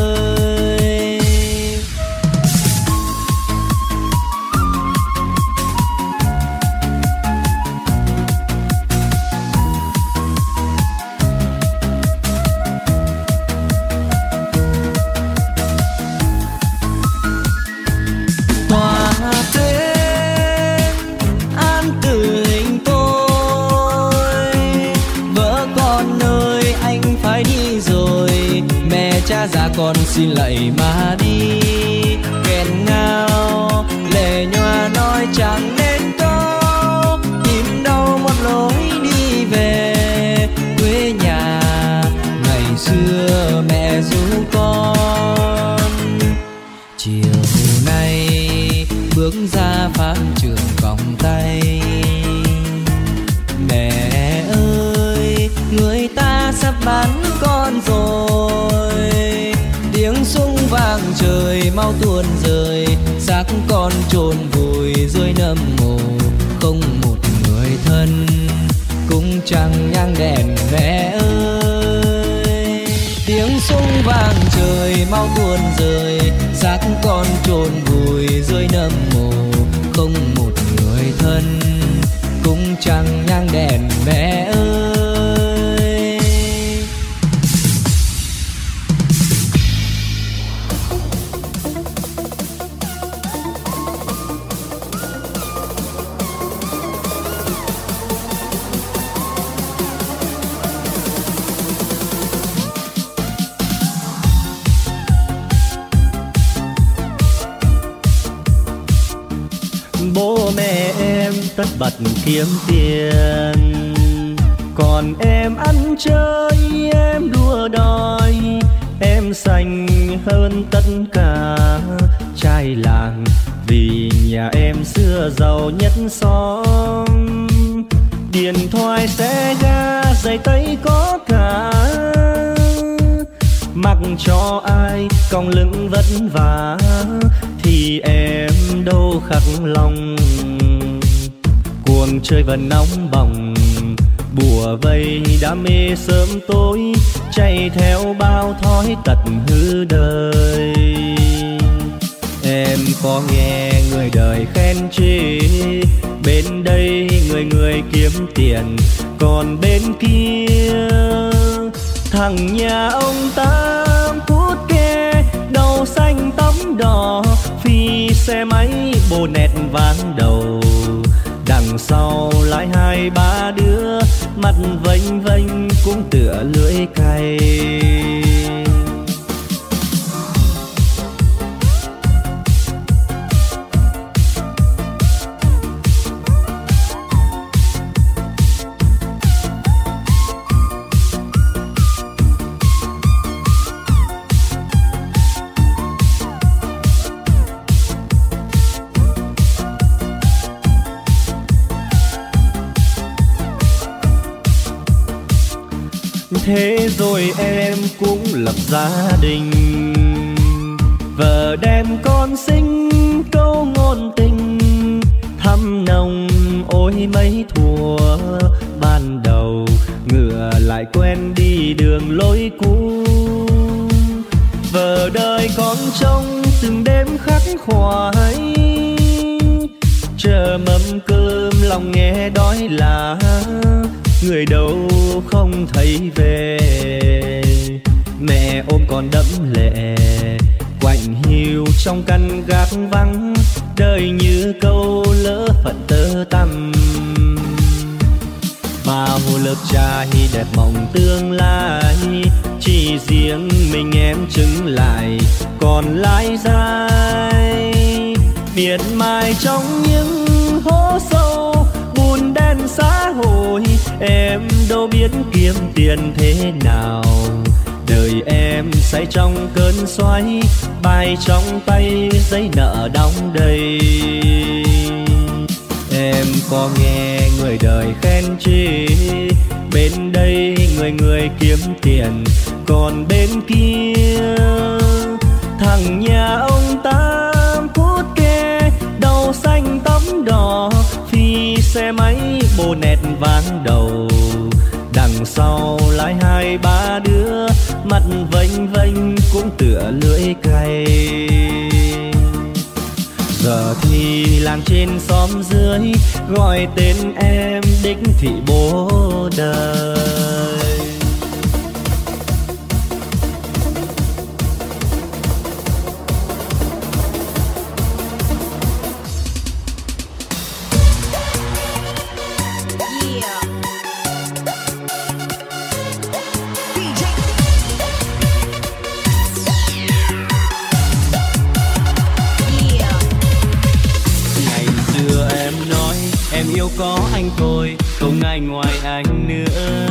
Cha con xin lạy mà đi, nghẹn ngào lệ nhòa nói chẳng nên câu, tìm đâu một lối đi về quê nhà ngày xưa mẹ ru con. Chiều nay bước ra pháp trường còng tay, mẹ ơi người ta sắp bán con rồi. Tiếng súng vang trời mau tuôn rơi, xác con chôn vùi dưới nấm mồ, không một người thân cũng chẳng nhang đèn mẹ ơi. Tiếng súng vang trời mau tuôn rơi, xác con chôn vùi dưới nấm mồ, không một người thân cũng chẳng nhang đèn mẹ ơi. Tất bật kiếm tiền, còn em ăn chơi, em đua đòi, em sành hơn tất cả trai làng, vì nhà em xưa giàu nhất xóm. Điện thoại xe ga, giày tây có cả, mặc cho ai còng lưng vất vả, thì em đâu khắc lòng. Cuồng chơi và nóng bỏng, bùa vây đam mê sớm tối, chạy theo bao thói tật hư đời. Em có nghe người đời khen chê, bên đây người người kiếm tiền, còn bên kia thằng nhà ông Tám cút kê, đầu xanh tóc đỏ, phi xe máy bồ nẹt váng đầu. Đằng sau lại hai ba đứa, mặt vênh vênh cũng tựa lưỡi cay. Thế rồi em cũng lập gia đình, vợ đem con sinh câu ngôn tình, thăm nồng ôi mấy thùa ban đầu, ngựa lại quen đi đường lối cũ. Vợ đời con trông từng đêm khắc khoải, chờ mâm cơm lòng nghe đói là người đâu không thấy về. Mẹ ôm con đẫm lệ quạnh hiu trong căn gác vắng, đời như câu lỡ phận tơ tằm. Bà hồ lớp trai đẹp mộng tương lai, chỉ riêng mình em chứng lại còn lái dai. Miệt mài trong những hố sâu bùn đen xã hội, em đâu biết kiếm tiền thế nào. Đời em say trong cơn xoáy, bài trong tay giấy nợ đóng đầy. Em có nghe người đời khen chê, bên đây người người kiếm tiền, còn bên kia thằng nhà ông Tám phút kê đầu xanh tóc đỏ, phi xe máy bồ nẹt váng đầu, đằng sau lái hai ba đứa mặt vênh vênh cũng tựa lưỡi cay. Giờ thì làng trên xóm dưới gọi tên em đích thị bố đời. Có anh thôi, không ai ngoài anh nữa.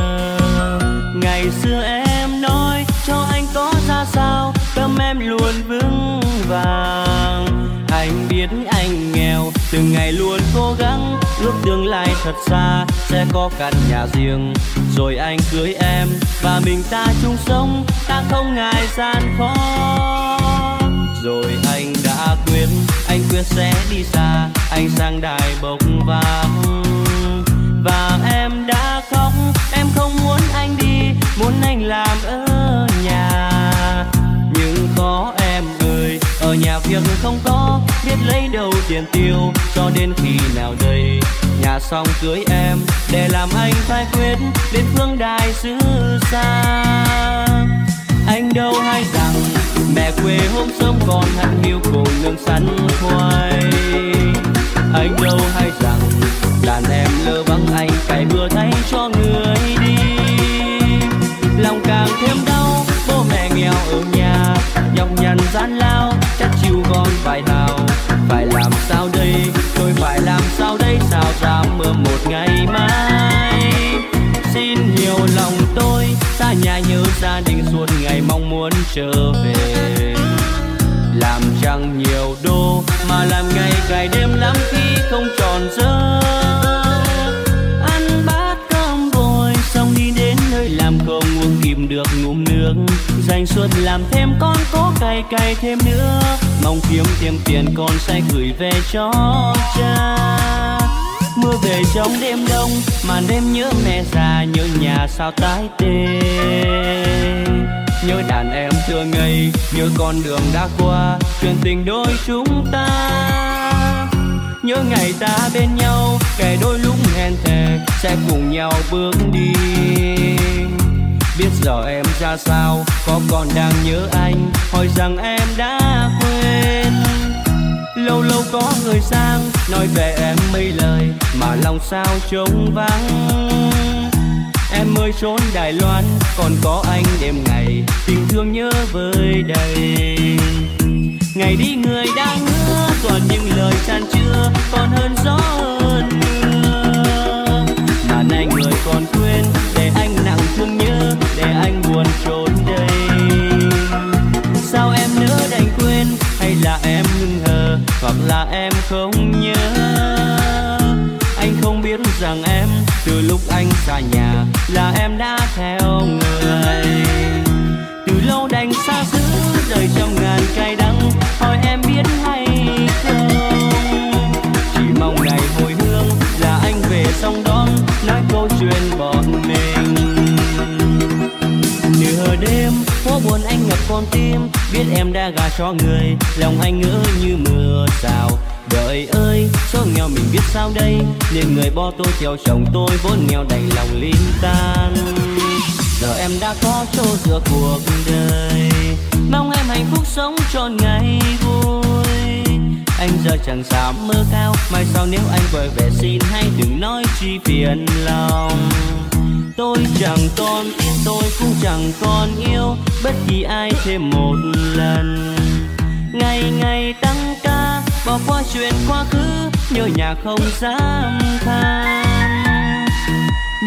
Ngày xưa em nói cho anh có ra sao, tâm em luôn vững vàng. Anh biết anh nghèo, từng ngày luôn cố gắng, ước tương lai thật xa sẽ có căn nhà riêng. Rồi anh cưới em và mình ta chung sống, ta không ngại gian khó. Rồi anh đã quyết, anh quyết sẽ đi xa, anh sang Đài Bộc vàng. Và em đã khóc, em không muốn anh đi, muốn anh làm ở nhà. Nhưng khó em ơi, ở nhà việc không có, biết lấy đâu tiền tiêu, cho đến khi nào đây. Nhà xong cưới em, để làm anh phải quyết, đến phương Đài xứ xa. Anh đâu hay rằng mẹ quê hôm sớm còn hạt hiu cùng nương sắn khoai. Anh đâu hay rằng đàn em lơ vắng anh, cày bừa thay cho người đi. Lòng càng thêm đau, bố mẹ nghèo ở nhà, nhọc nhằn gian lao, chắc chiêu con phải nào. Phải làm sao đây, tôi phải làm sao đây, sao dám mơ một ngày mai. Xin hiểu lòng tôi, xa nhà nhớ gia đình suốt ngày mong muốn trở về. Làm chẳng nhiều đô mà làm ngày cày đêm lắm khi không tròn giờ. Ăn bát cơm vội xong đi đến nơi làm không uống kìm được ngụm nước. Dành suốt làm thêm con cố cày cày thêm nữa, mong kiếm thêm tiền con sẽ gửi về cho cha. Mưa về trong đêm đông màn đêm nhớ mẹ già, nhớ nhà sao tái tê. Nhớ đàn em xưa ngây, nhớ con đường đã qua, chuyện tình đôi chúng ta. Nhớ ngày ta bên nhau, kể đôi lúc hẹn thề sẽ cùng nhau bước đi. Biết giờ em ra sao, có còn đang nhớ anh, hỏi rằng em đã quên. Lâu lâu có người sang, nói về em mấy lời, mà lòng sao trống vắng. Em ơi trốn Đài Loan, còn có anh đêm ngày, tình thương nhớ vơi đầy. Ngày đi người đã hứa, toàn những lời chan chứa, còn hơn gió hơn mưa. Mà nay người còn quên, để anh nặng thương nhớ, để anh buồn trốn đây. Sao em nỡ đành quên, hay là em ngưng hờ, hoặc là em không nhớ. Anh không biết rằng em từ lúc anh xa nhà là em đã theo người. Từ lâu đành xa xứ, đời trong ngàn cay đắng, hỏi em biết hay không. Chỉ mong ngày hồi hương là anh về xong đón, nói câu chuyện bọn mình. Nửa đêm phố buồn anh ngập con tim, biết em đã gả cho người, lòng anh ngỡ như mưa rào. Đời ơi, số nghèo mình biết sao đây, liền người bo tôi theo chồng tôi vốn nghèo đầy lòng lim tan. Giờ em đã có chỗ dựa cuộc đời, mong em hạnh phúc sống trọn ngày vui. Anh giờ chẳng dám mơ cao, mai sau nếu anh vội về xin hãy đừng nói chi phiền lòng. Tôi chẳng con, tôi cũng chẳng còn yêu bất kỳ ai thêm một lần. Ngày ngày tăng ca, bỏ qua chuyện quá khứ, nhớ nhà không dám than.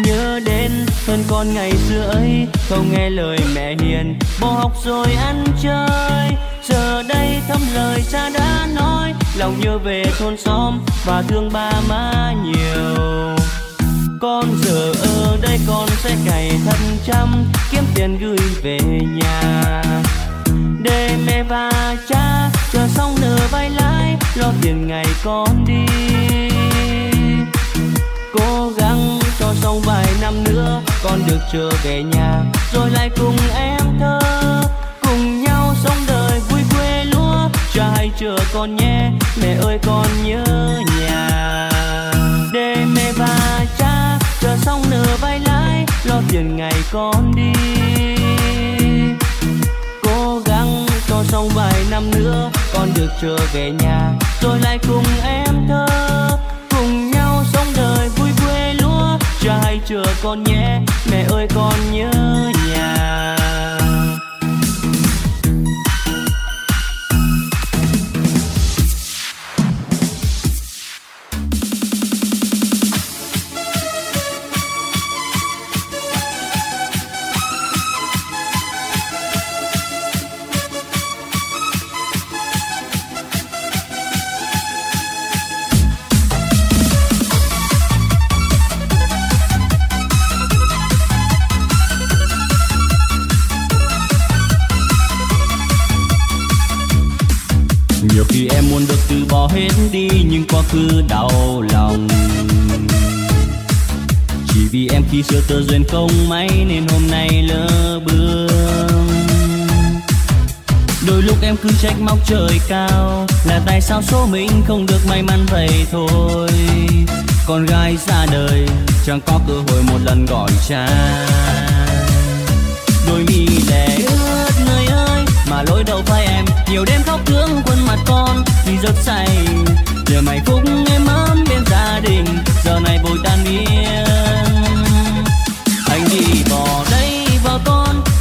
Nhớ đến thân con ngày xưa ấy, không nghe lời mẹ hiền, bỏ học rồi ăn chơi. Giờ đây thấm lời cha đã nói, lòng nhớ về thôn xóm và thương ba má nhiều. Con giờ ở đây con sẽ cày thăm chăm, kiếm tiền gửi về nhà. Để mẹ và cha chờ xong nợ vay lãi, lo tiền ngày con đi. Cố gắng cho xong vài năm nữa, con được trở về nhà, rồi lại cùng em thơ. Cùng nhau sống đời vui quê lúa, cha hãy chờ con nhé, mẹ ơi con nhớ nhà. Để mẹ và cha chờ xong nợ vay lãi, lo tiền ngày con đi. Trong vài năm nữa con được trở về nhà, rồi lại cùng em thơ. Cùng nhau sống đời vui quê lúa, cha hãy chờ con nhé, mẹ ơi con nhớ nhà. Hết đi nhưng quá khứ đau lòng, chỉ vì em khi xưa tơ duyên không may nên hôm nay lỡ bước. Đôi lúc em cứ trách móc trời cao là tại sao số mình không được may mắn vậy thôi. Con gái ra đời chẳng có cơ hội một lần gọi cha. Đôi mi lẻ ướt nơi ơi mà lỗi đầu vai em, nhiều đêm khóc thương khuôn mặt con vì rất say. Giờ mày cũng em ấm bên gia đình, giờ này vội tan biến. Anh đi bỏ đây vào con,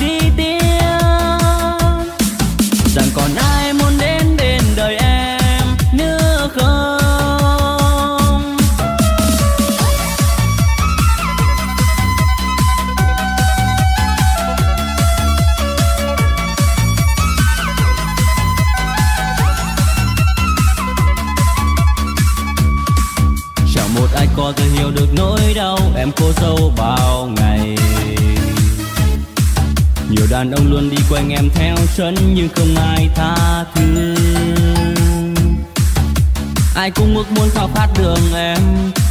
đi tiếp. Rằng còn ai muốn đến bên đời em nữa không? Có thể hiểu được nỗi đau em cô dâu bao ngày. Nhiều đàn ông luôn đi quanh em theo chân nhưng không ai tha thứ. Ai cũng ước muốn khao khát đường em,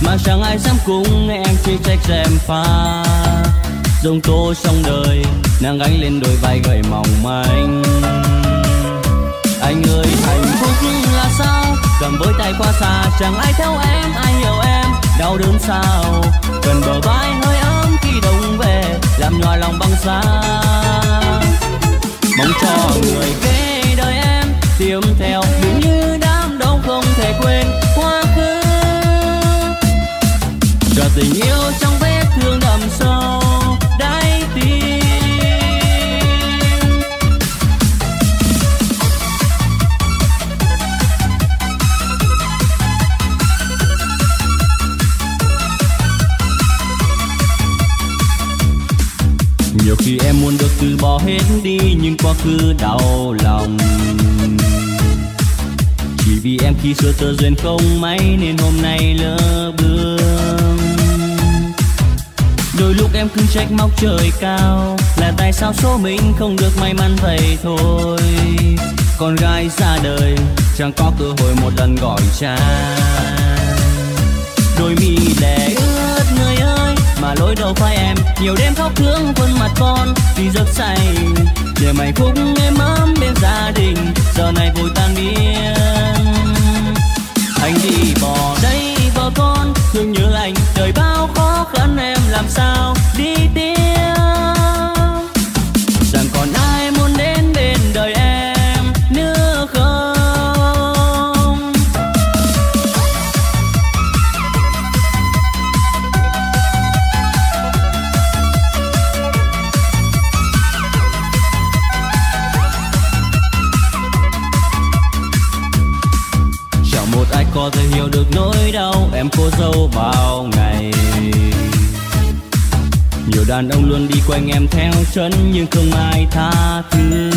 mà chẳng ai dám cùng em chỉ trách rèm pha. Giông tố trong đời nàng gánh lên đôi vai gầy mỏng manh. Anh ơi hạnh phúc là sao, cầm với tay qua xa chẳng ai theo em, ai hiểu em đau đớn sao. Cần bờ vai hơi ấm khi đông về, làm nhòa lòng băng giá. Mong cho người kế đời em tìm theo đúng như đám đông không thể quên quá khứ. Cho tình yêu trong vết thương đậm sâu đáy tim. Nhiều khi em muốn được từ bỏ hết đi nhưng quá khứ đau lòng, chỉ vì em khi xưa tơ duyên không may nên hôm nay lỡ bước. Đôi lúc em cứ trách móc trời cao là tại sao số mình không được may mắn vậy thôi. Con gái ra đời chẳng có cơ hội một lần gọi cha. Đôi mi lẻ ướt người ơi mà lỗi đầu vai em, nhiều đêm khóc thương khuôn mặt con vì giấc say. Để mày cũng êm ấm bên gia đình, giờ có thể hiểu được nỗi đau em cô dâu bao ngày. Nhiều đàn ông luôn đi quanh em theo chân nhưng không ai tha thứ.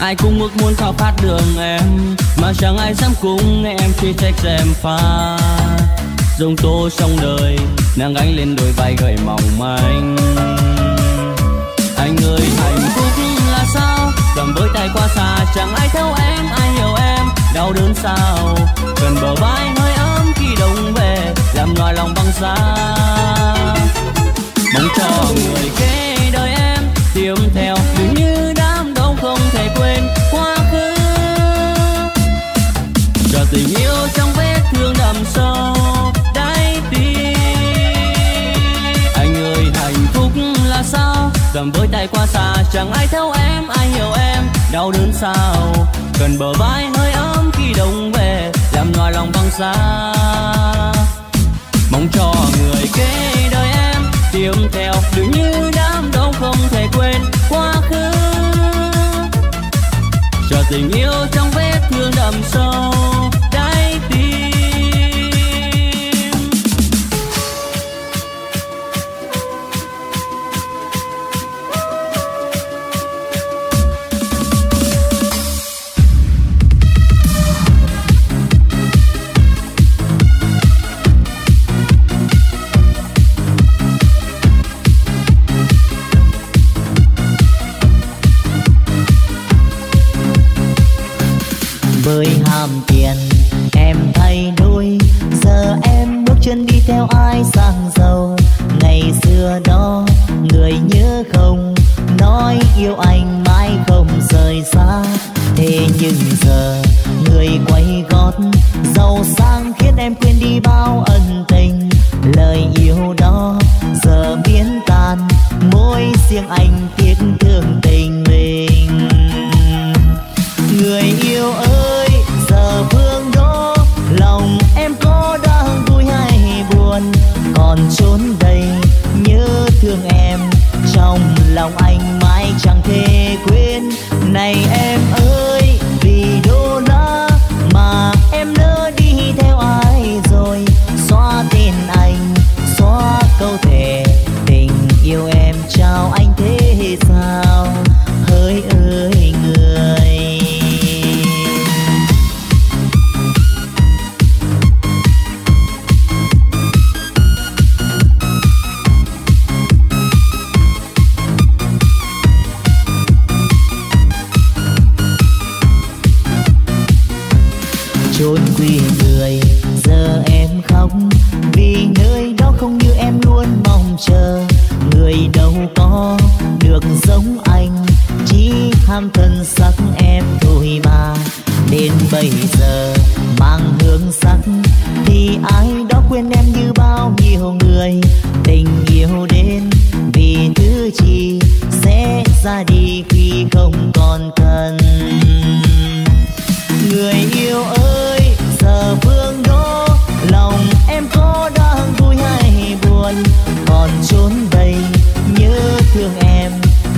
Ai cũng ước muốn khao khát đường em mà chẳng ai dám cùng em chỉ trách xem pha. Giông tố trong đời nàng gánh lên đôi vai gợi mỏng manh. Anh ơi hạnh phúc là sao? Cầm với tay qua xa chẳng ai theo em, ai hiểu em đau đớn sao? Cần bờ vai hơi ấm khi đông về làm nỗi lòng băng giá. Mong cho người kế đời em tiếp theo đừng như đám đông không thể quên quá khứ. Cho tình yêu trong vết thương đậm sâu đáy tim. Anh ơi hạnh phúc là sao? Cầm với tay qua xa chẳng ai theo em, ai hiểu em đau đớn sao? Cần bờ vai hơi ấm khi đông về làm nỗi lòng băng giá. Mong cho người kế đời em tiếp theo đừng như đám đông không thể quên quá khứ. Cho tình yêu trong vết thương đậm sâu đáy tim. Với ham tiền em thay đôi, giờ em bước chân đi theo ai sang giàu. Ngày xưa đó người nhớ không, nói yêu anh mãi không rời xa. Thế nhưng giờ người quay gót, giàu sang khiến em quên đi bao ân tình. Lời yêu đó giờ biến tan, mỗi riêng anh tiếc thương tình mình. Người yêu ơi giờ vương đó, lòng em có đang vui hay buồn? Còn trốn đây nhớ thương em, trong lòng anh mãi chẳng thể quên. Này em ơi vì đô la mà em nỡ đi theo ai rồi? Xóa tên anh, xóa câu thề, tình yêu em trao anh thế sao? Hỡi ơi người. Trốn quê người giờ em khóc, vì nơi đó không như em luôn mong chờ. Người đâu có được giống anh, chỉ ham thân sắc em thôi mà. Đến bây giờ mang hương sắc thì ai đó quên em như bao nhiêu người. Tình yêu đến vì thứ chi sẽ ra đi khi không còn cần. Người yêu ơi giờ vương đó, lòng em có đang vui hay buồn? Còn trốn đây nhớ thương em,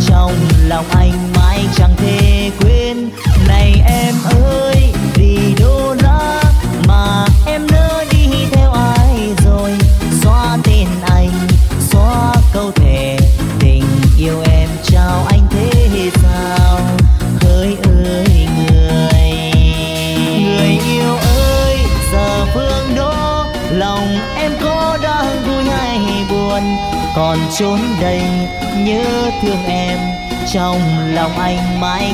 trong lòng anh mãi chẳng thể quên. Này em ơi vì đô la mà em nỡ đi theo ai rồi? Xóa tên anh, xóa câu thề, tình yêu em trao anh thế sao? Hỡi ơi phương đó, lòng em có đang vui hay buồn? Còn trốn đây nhớ thương em, trong lòng anh mãi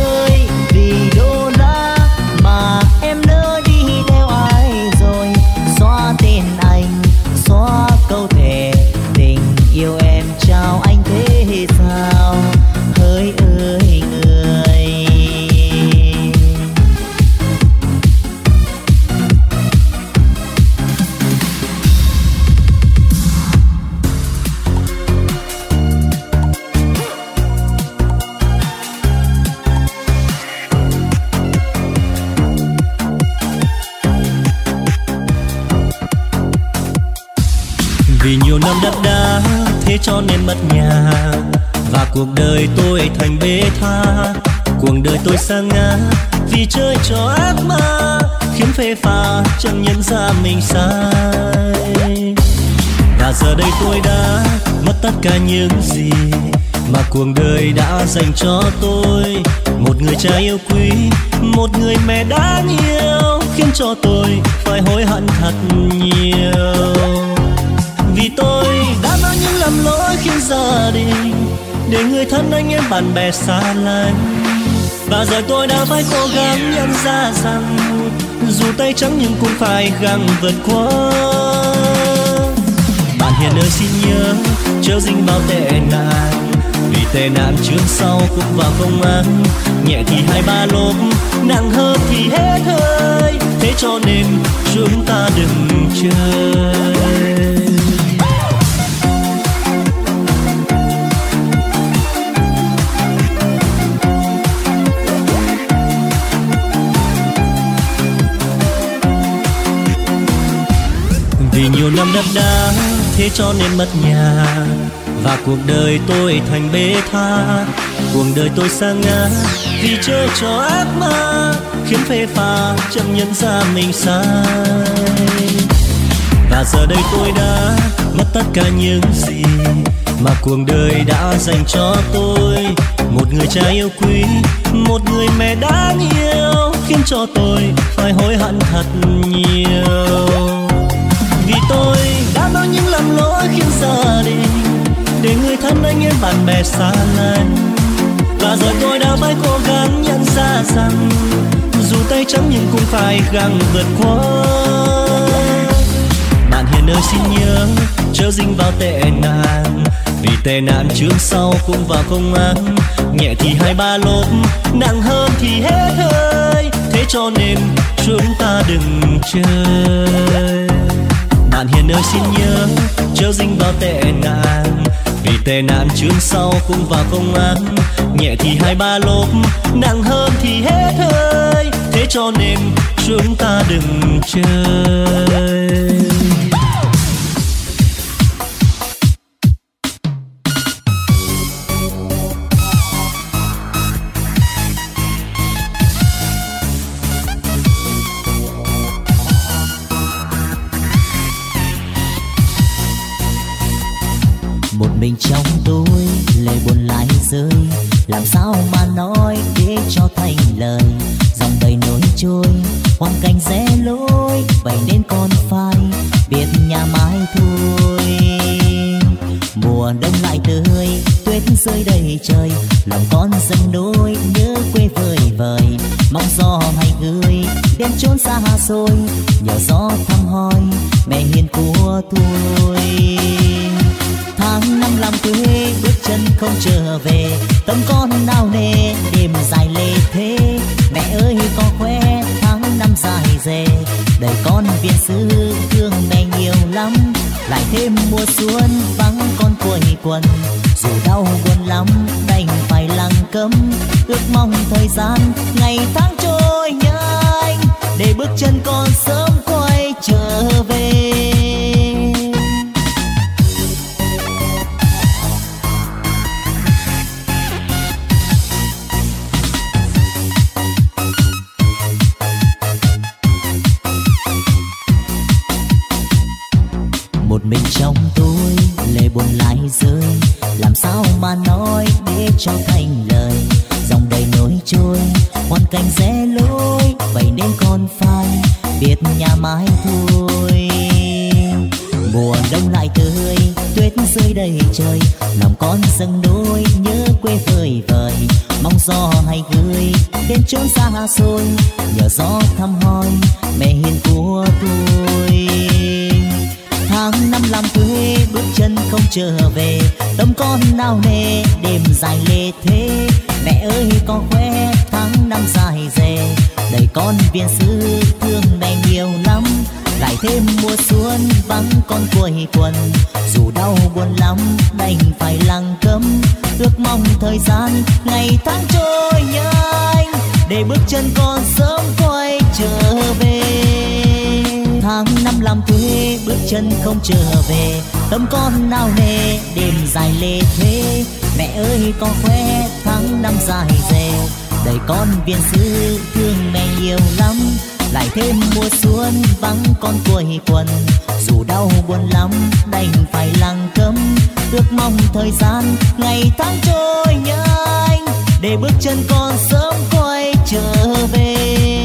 ơi vì đô la mà em nỡ đi theo ai rồi? Xóa tên anh, xóa câu thề, tình yêu em trao anh thế sao? Hỡi ơi người. Vì nhiều năm đắt đá thế cho nên mất nhà, và cuộc đời tôi thành bê tha. Cuộc đời tôi sang ngã vì chơi trò ác ma, khiến phê pha chẳng nhận ra mình sai. Và giờ đây tôi đã mất tất cả những gì mà cuộc đời đã dành cho tôi. Một người cha yêu quý, một người mẹ đã yêu, khiến cho tôi phải hối hận thật nhiều. Vì tôi đã bao những lầm lỗi khiến gia đình, để người thân anh em bạn bè xa lánh. Và giờ tôi đã phải cố gắng nhận ra rằng dù tay trắng nhưng cũng phải gắng vượt qua. Bạn hiền ơi xin nhớ chớ dính vào tệ nạn, vì tệ nạn trước sau cũng vào công an. Nhẹ thì 2-3 lốp, nặng hơn thì hết hơi, thế cho nên chúng ta đừng chơi. Vì nhiều năm đắt đá, thế cho nên mất nhà, và cuộc đời tôi thành bê tha. Cuộc đời tôi sa ngã vì chơi trò ác ma, khiến phê pha chẳng nhận ra mình sai. Và giờ đây tôi đã mất tất cả những gì mà cuộc đời đã dành cho tôi. Một người cha yêu quý, một người mẹ đáng yêu, khiến cho tôi phải hối hận thật nhiều. Vì tôi đã bao những lầm lỗi khiến gia đình, để người thân anh em bạn bè xa lánh. Và giờ tôi đã phải cố gắng nhận ra rằng dù tay trắng nhưng cũng phải gắng vượt qua. Bạn hiền ơi xin nhớ chớ dính vào tệ nạn, vì tệ nạn trước sau cũng vào công an. Nhẹ thì 2-3 lốp, nặng hơn thì hết hơi, thế cho nên chúng ta đừng chơi. Bạn hiền ơi xin nhớ chớ dính vào tệ nạn, vì tệ nạn trước sau cũng vào công an. Nhẹ thì 2-3 lốp, nặng hơn thì hết hơi, thế cho nên chúng ta đừng chơi. Mình trong tôi lời buồn lại rơi, làm sao mà nói để cho thành lời. Dòng đời nối trôi, hoàn cảnh rẽ lối, vậy nên con phải biết nhà mái thôi. Mùa đông lại tới, tuyết rơi đầy trời, lòng con dâng đôi nhớ quê vời vời. Mong gió hay gửi đem chốn xa xôi, nhờ gió thăm hỏi mẹ hiền của tôi. Tháng năm làm quê, bước chân không trở về, tâm con nao nề, đêm dài lê thế. Mẹ ơi có khỏe, tháng năm dài dề, đời con Việt xứ thương mẹ nhiều lắm. Lại thêm mùa xuân vắng con quây quần, dù đau buồn lắm đành phải lặng câm. Ước mong thời gian ngày tháng trôi nhanh, để bước chân con sớm quay trở về. Mình trong tôi lệ buồn lại rơi, làm sao mà nói để cho thành lời. Dòng đời nối trôi, hoàn cảnh rẽ lối, vậy nên con phải biết nhà mái thôi. Mùa đông lại tới, tuyết rơi đầy trời, lòng con dâng đôi nhớ quê vời vời. Mong gió hay gửi đến chốn xa xôi, nhờ gió thăm hỏi mẹ hiền của tôi. Tháng năm làm quê, bước chân không trở về, tâm con nao nề, đêm dài lê thế. Mẹ ơi có khỏe, tháng năm dài dề, đời con Việt xứ thương mẹ nhiều lắm. Lại thêm mùa xuân vắng con quây quần, dù đau buồn lắm đành phải lặng câm. Ước mong thời gian ngày tháng trôi nhanh, để bước chân con sớm quay trở về. Tháng năm làm thuê, bước chân không trở về, tâm con nao nề, đêm dài lê thế. Mẹ ơi con khỏe, tháng năm dài dề, đời con Viên Sư thương mẹ nhiều lắm, lại thêm mùa xuân vắng con cuối tuần. Dù đau buồn lắm đành phải lặng câm, ước mong thời gian ngày tháng trôi nhanh để bước chân con sớm quay trở về.